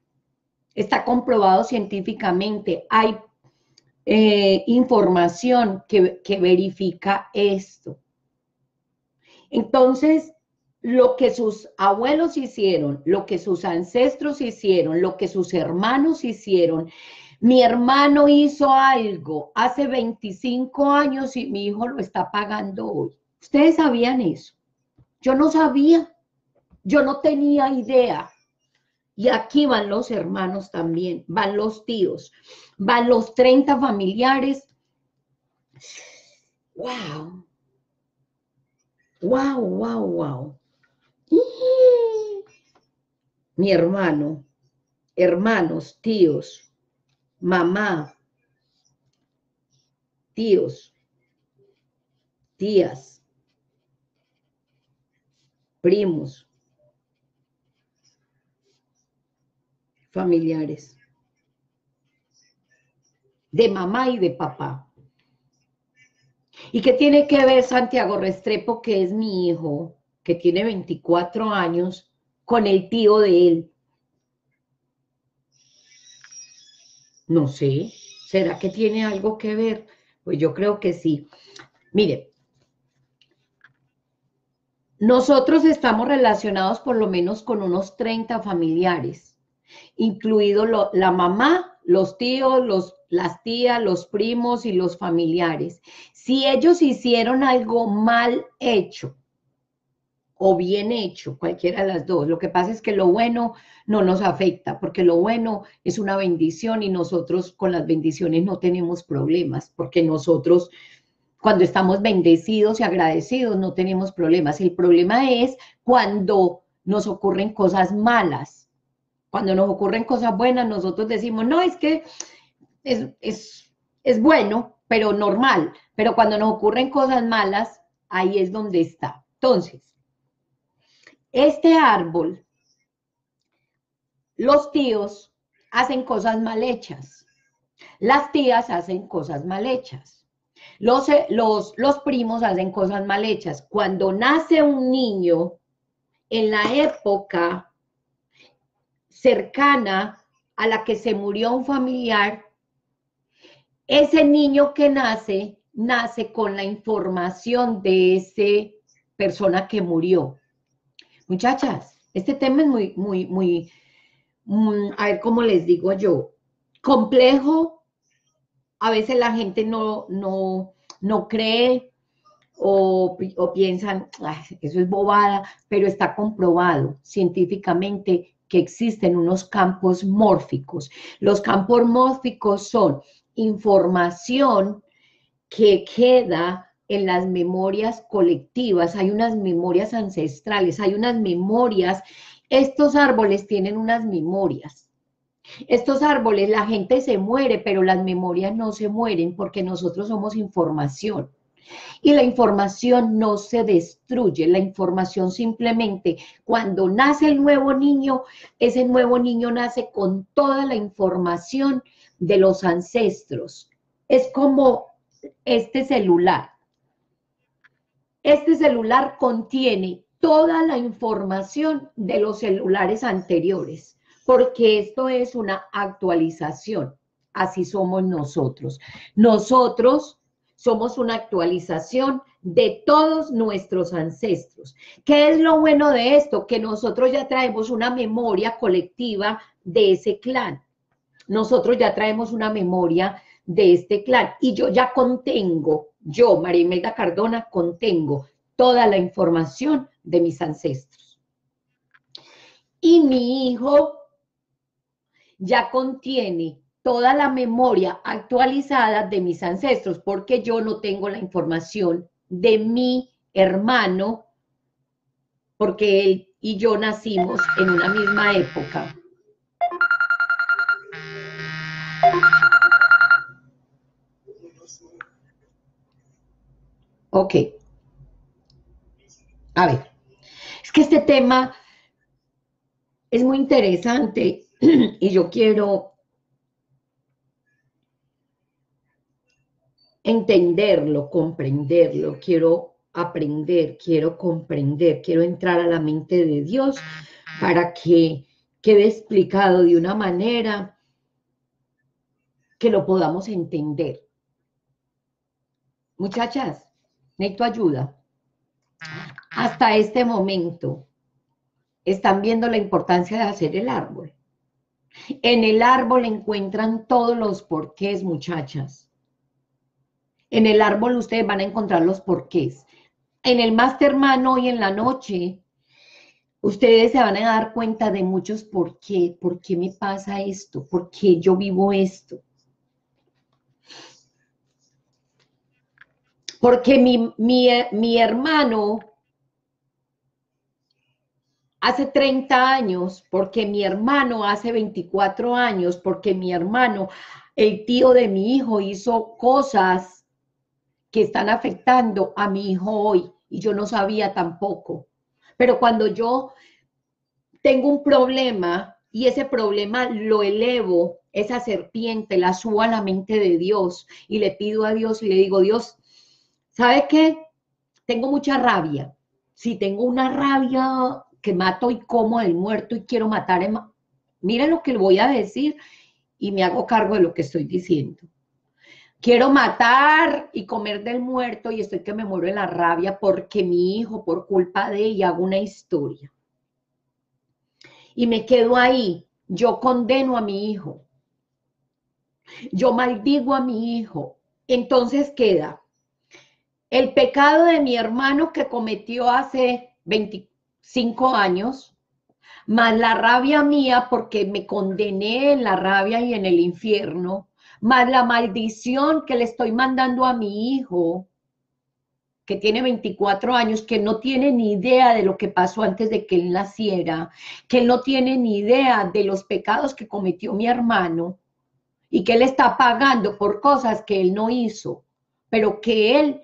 Está comprobado científicamente. Hay eh, información que, que verifica esto. Entonces, lo que sus abuelos hicieron, lo que sus ancestros hicieron, lo que sus hermanos hicieron... Mi hermano hizo algo hace veinticinco años y mi hijo lo está pagando hoy. ¿Ustedes sabían eso? Yo no sabía. Yo no tenía idea. Y aquí van los hermanos también, van los tíos, van los treinta familiares Wow. Wow, wow, wow. ¡Ihí! Mi hermano, hermanos, tíos, mamá, tíos, tías, primos, familiares, de mamá y de papá. ¿Y qué tiene que ver Santiago Restrepo, que es mi hijo, que tiene veinticuatro años, con el tío de él? No sé, ¿será que tiene algo que ver? Pues yo creo que sí. Mire, nosotros estamos relacionados por lo menos con unos treinta familiares, incluido lo, la mamá, los tíos, los, las tías, los primos y los familiares. Si ellos hicieron algo mal hecho o bien hecho, cualquiera de las dos, lo que pasa es que lo bueno no nos afecta, porque lo bueno es una bendición y nosotros con las bendiciones no tenemos problemas, porque nosotros... Cuando estamos bendecidos y agradecidos no tenemos problemas. El problema es cuando nos ocurren cosas malas. Cuando nos ocurren cosas buenas nosotros decimos, no, es que es, es, es bueno, pero normal. Pero cuando nos ocurren cosas malas, ahí es donde está. Entonces, este árbol, los tíos hacen cosas mal hechas. Las tías hacen cosas mal hechas. Los, los, los primos hacen cosas mal hechas. Cuando nace un niño, en la época cercana a la que se murió un familiar, ese niño que nace, nace con la información de esa persona que murió. Muchachas, este tema es muy, muy, muy, muy, a ver cómo les digo yo, complejo. A veces la gente no, no, no cree o, o piensan, ay, eso es bobada, pero está comprobado científicamente que existen unos campos mórficos. Los campos mórficos son información que queda en las memorias colectivas, hay unas memorias ancestrales, hay unas memorias, estos árboles tienen unas memorias. Estos árboles, la gente se muere, pero las memorias no se mueren porque nosotros somos información. Y la información no se destruye, la información simplemente, cuando nace el nuevo niño, ese nuevo niño nace con toda la información de los ancestros. Es como este celular. Este celular contiene toda la información de los celulares anteriores. Porque esto es una actualización, así somos nosotros. Nosotros somos una actualización de todos nuestros ancestros. ¿Qué es lo bueno de esto? Que nosotros ya traemos una memoria colectiva de ese clan. Nosotros ya traemos una memoria de este clan. Y yo ya contengo, yo, María Imelda Cardona, contengo toda la información de mis ancestros. Y mi hijo... ya contiene toda la memoria actualizada de mis ancestros, porque yo no tengo la información de mi hermano, porque él y yo nacimos en una misma época. Ok. A ver, es que este tema es muy interesante. Y yo quiero entenderlo, comprenderlo, quiero aprender, quiero comprender, quiero entrar a la mente de Dios para que quede explicado de una manera que lo podamos entender. Muchachas, necesito ayuda. Hasta este momento están viendo la importancia de hacer el árbol. En el árbol encuentran todos los porqués, muchachas. En el árbol ustedes van a encontrar los porqués. En el Mastermind hoy en la noche, ustedes se van a dar cuenta de muchos por qué. ¿Por qué me pasa esto? ¿Por qué yo vivo esto? Porque mi, mi, mi hermano, hace treinta años, porque mi hermano hace veinticuatro años, porque mi hermano, el tío de mi hijo hizo cosas que están afectando a mi hijo hoy, y yo no sabía tampoco. Pero cuando yo tengo un problema y ese problema lo elevo, esa serpiente la subo a la mente de Dios y le pido a Dios y le digo, Dios, ¿sabe qué? Tengo mucha rabia. Si tengo una rabia que mato y como del muerto y quiero matar, en... mira lo que le voy a decir y me hago cargo de lo que estoy diciendo. Quiero matar y comer del muerto y estoy que me muero de la rabia porque mi hijo, por culpa de ella, hago una historia. Y me quedo ahí. Yo condeno a mi hijo. Yo maldigo a mi hijo. Entonces queda el pecado de mi hermano que cometió hace veinticinco años, más la rabia mía porque me condené en la rabia y en el infierno, más la maldición que le estoy mandando a mi hijo, que tiene veinticuatro años, que no tiene ni idea de lo que pasó antes de que él naciera, que él no tiene ni idea de los pecados que cometió mi hermano y que él está pagando por cosas que él no hizo, pero que él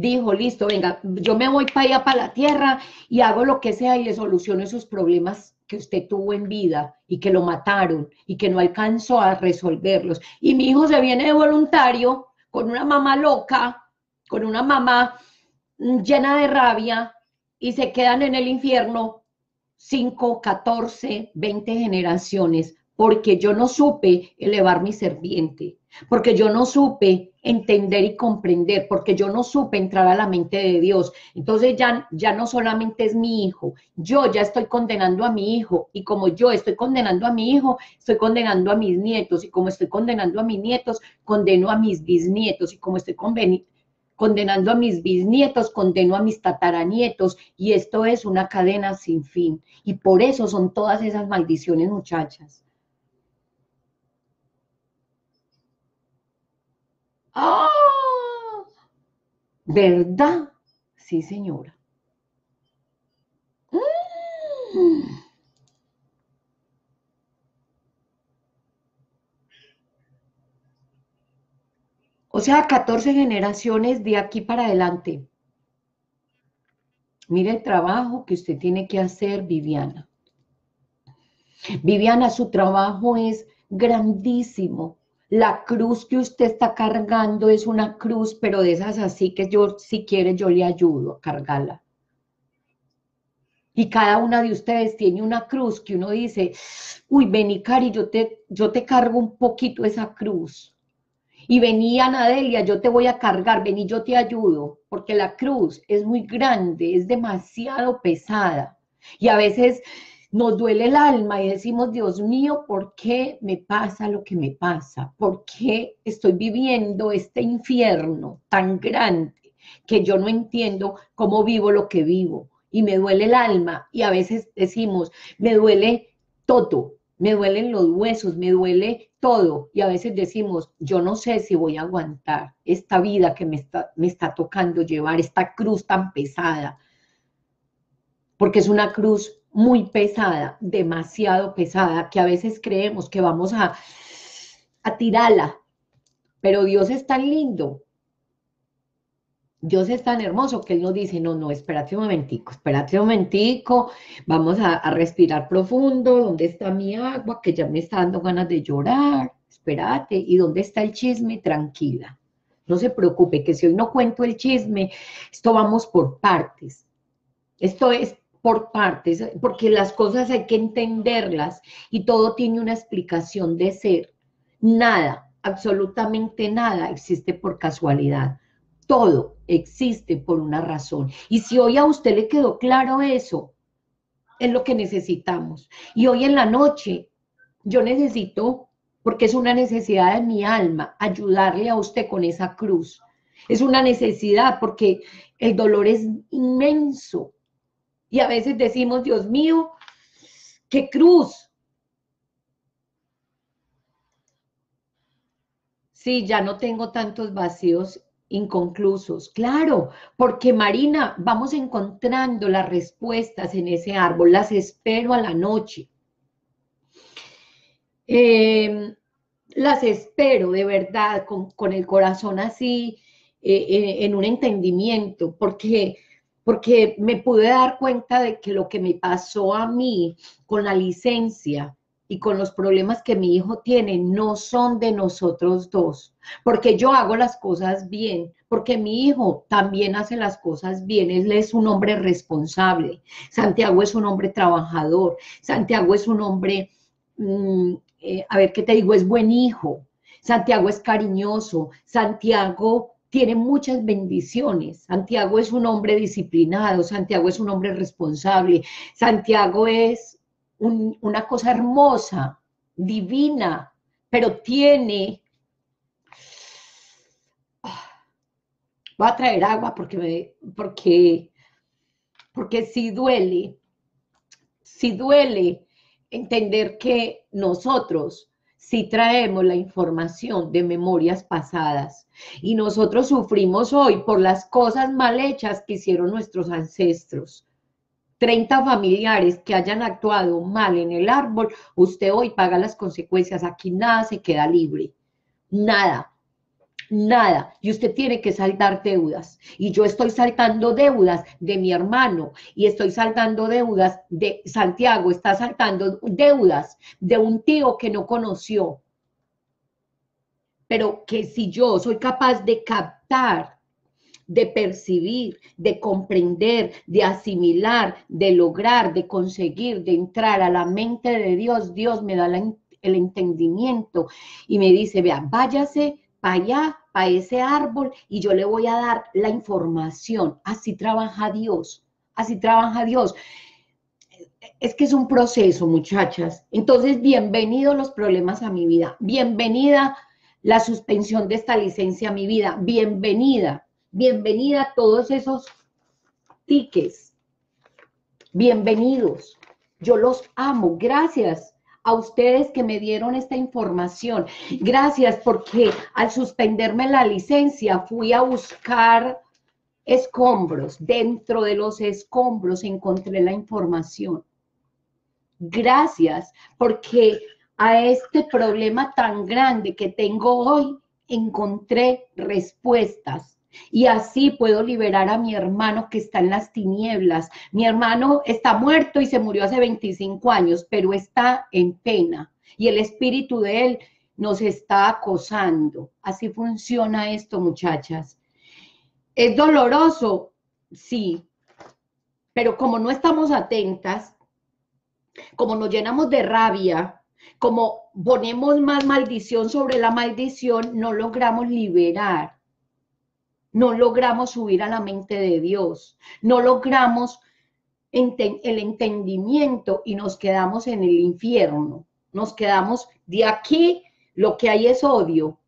dijo, listo, venga, yo me voy para allá, para la tierra, y hago lo que sea y le soluciono esos problemas que usted tuvo en vida y que lo mataron y que no alcanzó a resolverlos. Y mi hijo se viene de voluntario con una mamá loca, con una mamá llena de rabia y se quedan en el infierno cinco, catorce, veinte generaciones porque yo no supe elevar mi serpiente, porque yo no supe entender y comprender, porque yo no supe entrar a la mente de Dios. Entonces ya, ya no solamente es mi hijo, yo ya estoy condenando a mi hijo, y como yo estoy condenando a mi hijo, estoy condenando a mis nietos, y como estoy condenando a mis nietos, condeno a mis bisnietos, y como estoy condenando a mis bisnietos, condeno a mis tataranietos, y esto es una cadena sin fin, y por eso son todas esas maldiciones, muchachas. ¡Oh! ¿Verdad? Sí, señora. Mm. O sea, catorce generaciones de aquí para adelante. Mire el trabajo que usted tiene que hacer, Viviana. Viviana, su trabajo es grandísimo. La cruz que usted está cargando es una cruz, pero de esas así que yo, si quiere, yo le ayudo a cargarla. Y cada una de ustedes tiene una cruz que uno dice, uy, vení, Cari, yo te, yo te cargo un poquito esa cruz. Y vení, Anadelia, yo te voy a cargar, vení, yo te ayudo. Porque la cruz es muy grande, es demasiado pesada. Y a veces nos duele el alma y decimos, Dios mío, ¿por qué me pasa lo que me pasa? ¿Por qué estoy viviendo este infierno tan grande que yo no entiendo cómo vivo lo que vivo? Y me duele el alma y a veces decimos, me duele todo, me duelen los huesos, me duele todo. Y a veces decimos, yo no sé si voy a aguantar esta vida que me está, me está tocando llevar, esta cruz tan pesada, porque es una cruz muy pesada, demasiado pesada, que a veces creemos que vamos a, a tirarla, pero Dios es tan lindo, Dios es tan hermoso que Él nos dice, no, no, espérate un momentico, espérate un momentico, vamos a, a respirar profundo, ¿dónde está mi agua? Que ya me está dando ganas de llorar, espérate, ¿y dónde está el chisme? Tranquila, no se preocupe, que si hoy no cuento el chisme, esto vamos por partes, esto es por partes, porque las cosas hay que entenderlas y todo tiene una explicación de ser. Nada, absolutamente nada existe por casualidad. Todo existe por una razón. Y si hoy a usted le quedó claro eso, es lo que necesitamos. Y hoy en la noche yo necesito, porque es una necesidad de mi alma, ayudarle a usted con esa cruz. Es una necesidad porque el dolor es inmenso. Y a veces decimos, Dios mío, ¡qué cruz! Sí, ya no tengo tantos vacíos inconclusos, claro, porque Marina, vamos encontrando las respuestas en ese árbol, las espero a la noche. Eh, las espero de verdad, con, con el corazón así, eh, eh, en un entendimiento, porque, porque me pude dar cuenta de que lo que me pasó a mí con la licencia y con los problemas que mi hijo tiene no son de nosotros dos, porque yo hago las cosas bien, porque mi hijo también hace las cosas bien, él es un hombre responsable, Santiago es un hombre trabajador, Santiago es un hombre... Mm, eh, a ver qué te digo, es buen hijo, Santiago es cariñoso, Santiago tiene muchas bendiciones, Santiago es un hombre disciplinado, Santiago es un hombre responsable, Santiago es un, una cosa hermosa, divina, pero tiene... Voy a traer agua porque, me, porque, porque sí duele, sí duele. Entender que nosotros sí traemos la información de memorias pasadas y nosotros sufrimos hoy por las cosas mal hechas que hicieron nuestros ancestros. treinta familiares que hayan actuado mal en el árbol, usted hoy paga las consecuencias, aquí nada se queda libre, nada. Nada, y usted tiene que saldar deudas, y yo estoy saltando deudas de mi hermano, y estoy saltando deudas de Santiago, está saltando deudas de un tío que no conoció, pero que si yo soy capaz de captar, de percibir, de comprender, de asimilar, de lograr, de conseguir, de entrar a la mente de Dios, Dios me da la, el entendimiento, y me dice, vea, váyase para allá, para ese árbol, y yo le voy a dar la información. Así trabaja Dios, así trabaja Dios. Es que es un proceso, muchachas. Entonces, bienvenidos los problemas a mi vida, bienvenida la suspensión de esta licencia a mi vida, bienvenida, bienvenida a todos esos tiques, bienvenidos, yo los amo, gracias a ustedes que me dieron esta información. Gracias, porque al suspenderme la licencia fui a buscar escombros. Dentro de los escombros encontré la información. Gracias, porque a este problema tan grande que tengo hoy encontré respuestas. Y así puedo liberar a mi hermano que está en las tinieblas. Mi hermano está muerto y se murió hace veinticinco años, pero está en pena. Y el espíritu de él nos está acosando. Así funciona esto, muchachas. ¿Es doloroso? Sí. Pero como no estamos atentas, como nos llenamos de rabia, como ponemos más maldición sobre la maldición, no logramos liberar. No logramos subir a la mente de Dios, no logramos enten- el entendimiento y nos quedamos en el infierno, nos quedamos de aquí, lo que hay es odio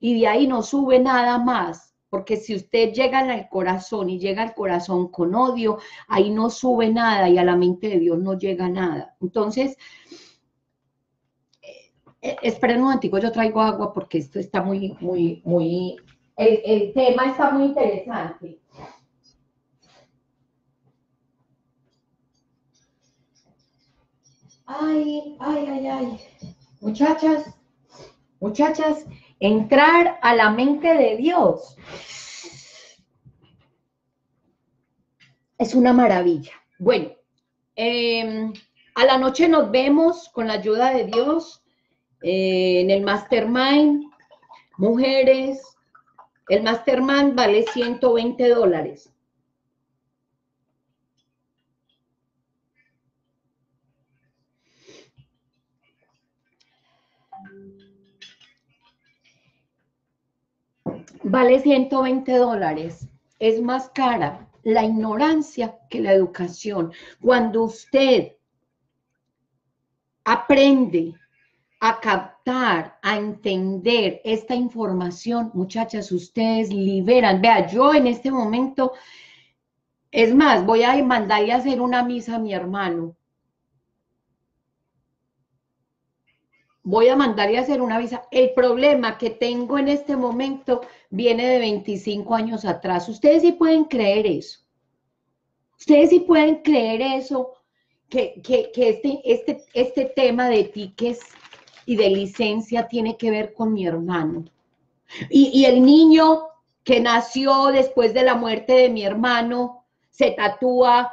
y de ahí no sube nada más, porque si usted llega al corazón y llega al corazón con odio, ahí no sube nada y a la mente de Dios no llega nada. Entonces, eh, eh, esperen un momentico, yo traigo agua porque esto está muy, muy, muy... El, el tema está muy interesante. Ay, ay, ay, ay. Muchachas, muchachas, entrar a la mente de Dios es una maravilla. Bueno, eh, a la noche nos vemos con la ayuda de Dios eh, en el Mastermind, mujeres. El Mastermind vale ciento veinte dólares. Vale ciento veinte dólares. Es más cara la ignorancia que la educación. Cuando usted aprende a captar, a entender esta información, muchachas, ustedes liberan. Vea, yo en este momento, es más, voy a mandarle a hacer una misa a mi hermano. voy a mandar y hacer una visa. El problema que tengo en este momento viene de veinticinco años atrás. Ustedes sí pueden creer eso. Ustedes sí pueden creer eso, que, que, que este, este, este tema de tickets y de licencia tiene que ver con mi hermano. Y, y el niño que nació después de la muerte de mi hermano se tatúa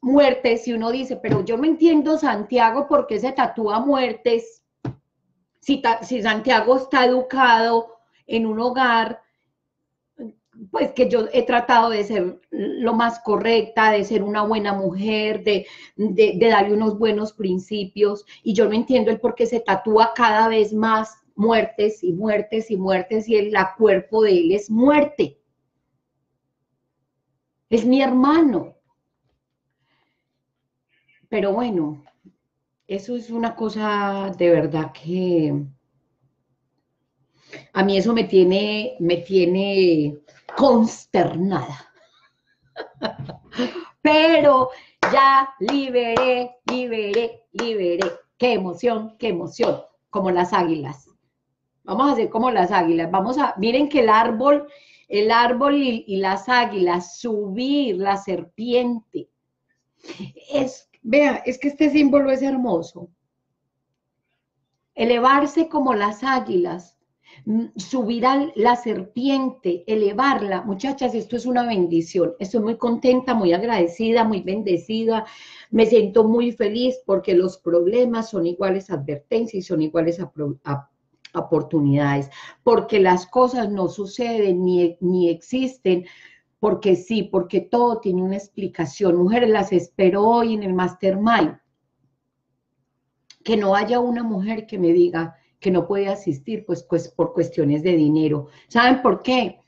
muertes y uno dice, pero yo no entiendo, Santiago, ¿por qué se tatúa muertes? Si, ta, si Santiago está educado en un hogar, pues que yo he tratado de ser lo más correcta, de ser una buena mujer, de, de, de darle unos buenos principios, y yo no entiendo el por qué se tatúa cada vez más muertes y muertes y muertes, y el la cuerpo de él es muerte. Es mi hermano. Pero bueno, eso es una cosa de verdad que a mí eso me tiene, me tiene consternada. Pero ya liberé, liberé, liberé. ¡Qué emoción, qué emoción! Como las águilas. Vamos a hacer como las águilas. Vamos a, miren que el árbol, el árbol y, y las águilas, subir, la serpiente. Es, vea, es que este símbolo es hermoso. Elevarse como las águilas, subir a la serpiente, elevarla. Muchachas, esto es una bendición. Estoy muy contenta, muy agradecida, muy bendecida. Me siento muy feliz porque los problemas son iguales a advertencias y son iguales a, a oportunidades. Porque las cosas no suceden ni, ni existen. Porque sí, porque todo tiene una explicación. Mujeres, las espero hoy en el Mastermind. Que no haya una mujer que me diga que no puede asistir pues, pues por cuestiones de dinero. ¿Saben por qué?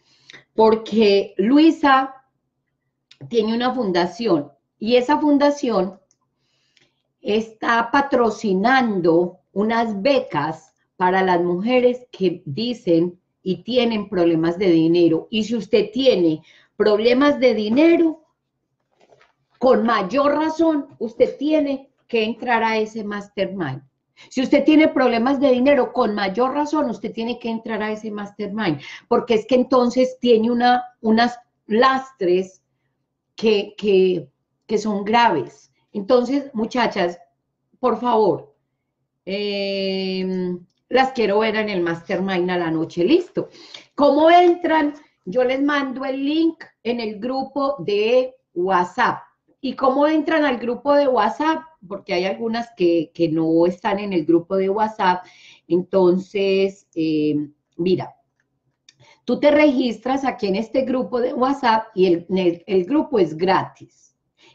Porque Luisa tiene una fundación y esa fundación está patrocinando unas becas para las mujeres que dicen y tienen problemas de dinero. Y si usted tiene problemas de dinero, con mayor razón usted tiene que entrar a ese Mastermind. Si usted tiene problemas de dinero, con mayor razón usted tiene que entrar a ese Mastermind, porque es que entonces tiene una, unas lastres que, que, que son graves. Entonces, muchachas, por favor, eh, las quiero ver en el Mastermind a la noche, listo. ¿Cómo entran? Yo les mando el link en el grupo de WhatsApp. ¿Y cómo entran al grupo de WhatsApp? Porque hay algunas que, que no están en el grupo de WhatsApp. Entonces, eh, mira, tú te registras aquí en este grupo de WhatsApp y el, el, el grupo es gratis.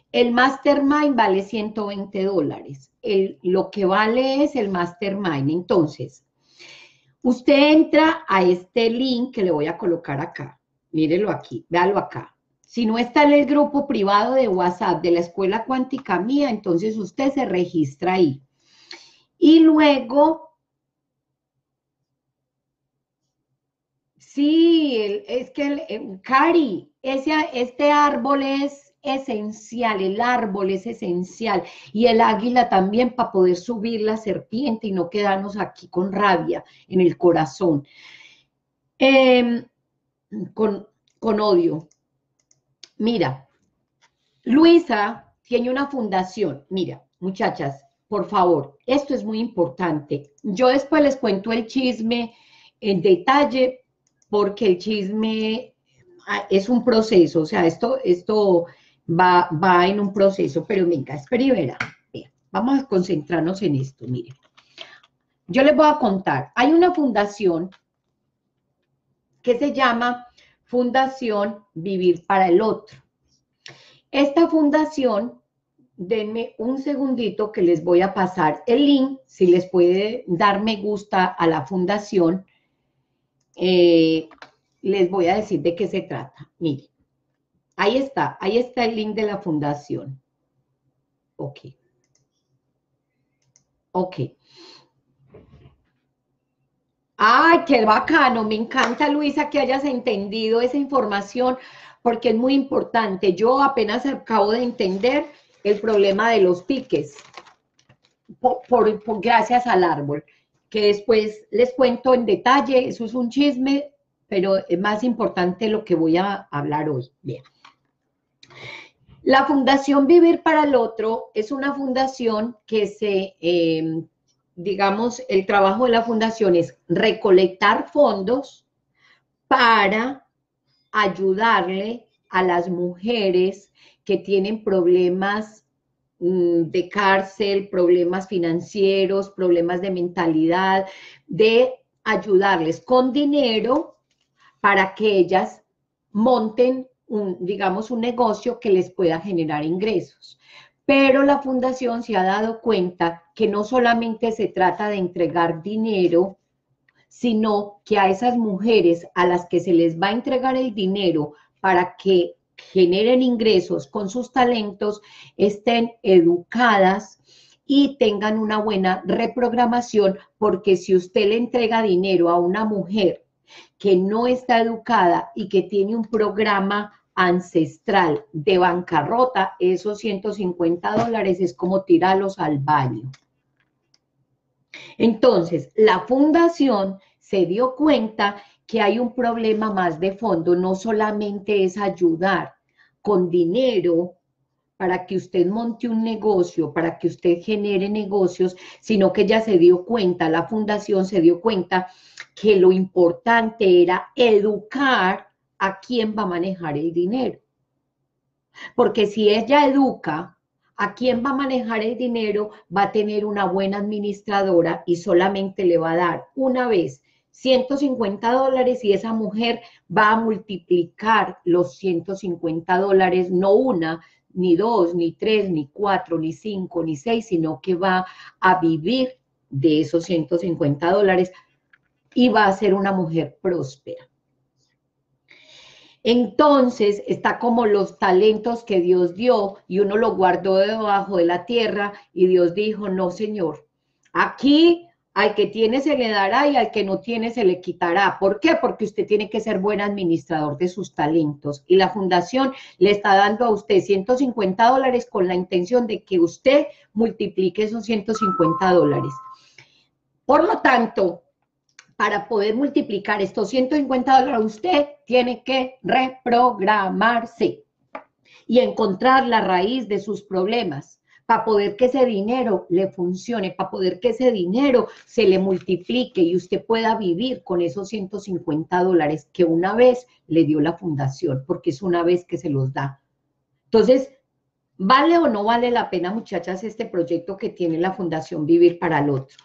El Mastermind vale ciento veinte dólares. El, lo que vale es el Mastermind. Entonces, usted entra a este link que le voy a colocar acá. Mírelo aquí, véalo acá. Si no está en el grupo privado de WhatsApp de la Escuela Cuántica Mía, entonces usted se registra ahí. Y luego, sí, el, es que, el, el, Cari, ese, este árbol es esencial, el árbol es esencial. Y el águila también para poder subir la serpiente y no quedarnos aquí con rabia en el corazón. Eh, con, con odio. Mira, Luisa tiene una fundación. Mira, muchachas, por favor, esto es muy importante. Yo después les cuento el chisme en detalle, porque el chisme es un proceso. O sea, esto, esto va, va en un proceso. Pero venga, espera y verá. Vamos a concentrarnos en esto, miren. Yo les voy a contar. Hay una fundación que se llama Fundación Vivir para el Otro. Esta fundación, denme un segundito que les voy a pasar el link, si les puede dar me gusta a la fundación, eh, les voy a decir de qué se trata. Miren, ahí está, ahí está el link de la fundación. Ok. Ok. ¡Ay, qué bacano! Me encanta, Luisa, que hayas entendido esa información porque es muy importante. Yo apenas acabo de entender el problema de los piques por, por, por, gracias al árbol. que después les cuento en detalle, eso es un chisme, pero es más importante lo que voy a hablar hoy. Bien. La Fundación Vivir para el Otro es una fundación que se, eh, digamos, el trabajo de la fundación es recolectar fondos para ayudarle a las mujeres que tienen problemas mmm, de cárcel, problemas financieros, problemas de mentalidad, de ayudarles con dinero para que ellas monten, un, digamos, un negocio que les pueda generar ingresos. Pero la fundación se ha dado cuenta que no solamente se trata de entregar dinero, sino que a esas mujeres a las que se les va a entregar el dinero para que generen ingresos con sus talentos, estén educadas y tengan una buena reprogramación, porque si usted le entrega dinero a una mujer que no está educada y que tiene un programa ancestral de bancarrota, esos ciento cincuenta dólares es como tirarlos al baño. Entonces, la fundación se dio cuenta que hay un problema más de fondo, no solamente es ayudar con dinero para que usted monte un negocio, para que usted genere negocios, sino que ya se dio cuenta, la fundación se dio cuenta que lo importante era educar a quién va a manejar el dinero. Porque si ella educa a quién va a manejar el dinero, va a tener una buena administradora y solamente le va a dar una vez ciento cincuenta dólares y esa mujer va a multiplicar los ciento cincuenta dólares, no una, ni dos, ni tres, ni cuatro, ni cinco, ni seis, sino que va a vivir de esos ciento cincuenta dólares y va a ser una mujer próspera. Entonces, está como los talentos que Dios dio y uno los guardó debajo de la tierra y Dios dijo, no, señor, aquí al que tiene se le dará y al que no tiene se le quitará. ¿Por qué? Porque usted tiene que ser buen administrador de sus talentos. Y la fundación le está dando a usted ciento cincuenta dólares con la intención de que usted multiplique esos ciento cincuenta dólares. Por lo tanto, para poder multiplicar estos ciento cincuenta dólares, usted tiene que reprogramarse y encontrar la raíz de sus problemas, para poder que ese dinero le funcione, para poder que ese dinero se le multiplique y usted pueda vivir con esos ciento cincuenta dólares que una vez le dio la fundación, porque es una vez que se los da. Entonces, ¿vale o no vale la pena, muchachas, este proyecto que tiene la Fundación Vivir para el Otro?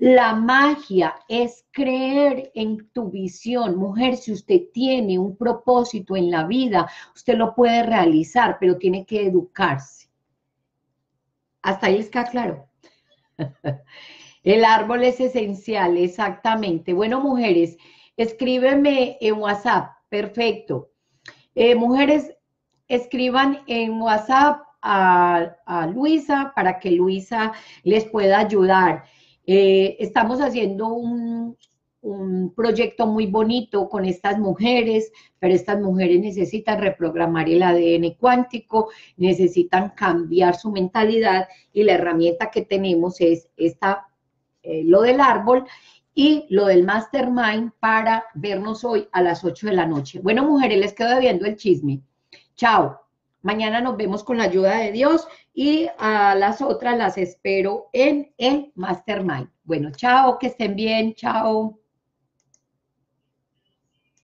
La magia es creer en tu visión. Mujer, si usted tiene un propósito en la vida, usted lo puede realizar, pero tiene que educarse. Hasta ahí está claro. El árbol es esencial, exactamente. Bueno, mujeres, escríbeme en WhatsApp, perfecto. Eh, mujeres, escriban en WhatsApp a, a Luisa para que Luisa les pueda ayudar. Eh, estamos haciendo un, un proyecto muy bonito con estas mujeres, pero estas mujeres necesitan reprogramar el A D N cuántico, necesitan cambiar su mentalidad y la herramienta que tenemos es esta, eh, lo del árbol y lo del Mastermind para vernos hoy a las ocho de la noche. Bueno, mujeres, les quedo viendo el chisme. Chao. Mañana nos vemos con la ayuda de Dios y a las otras las espero en el Mastermind. Bueno, chao, que estén bien, chao.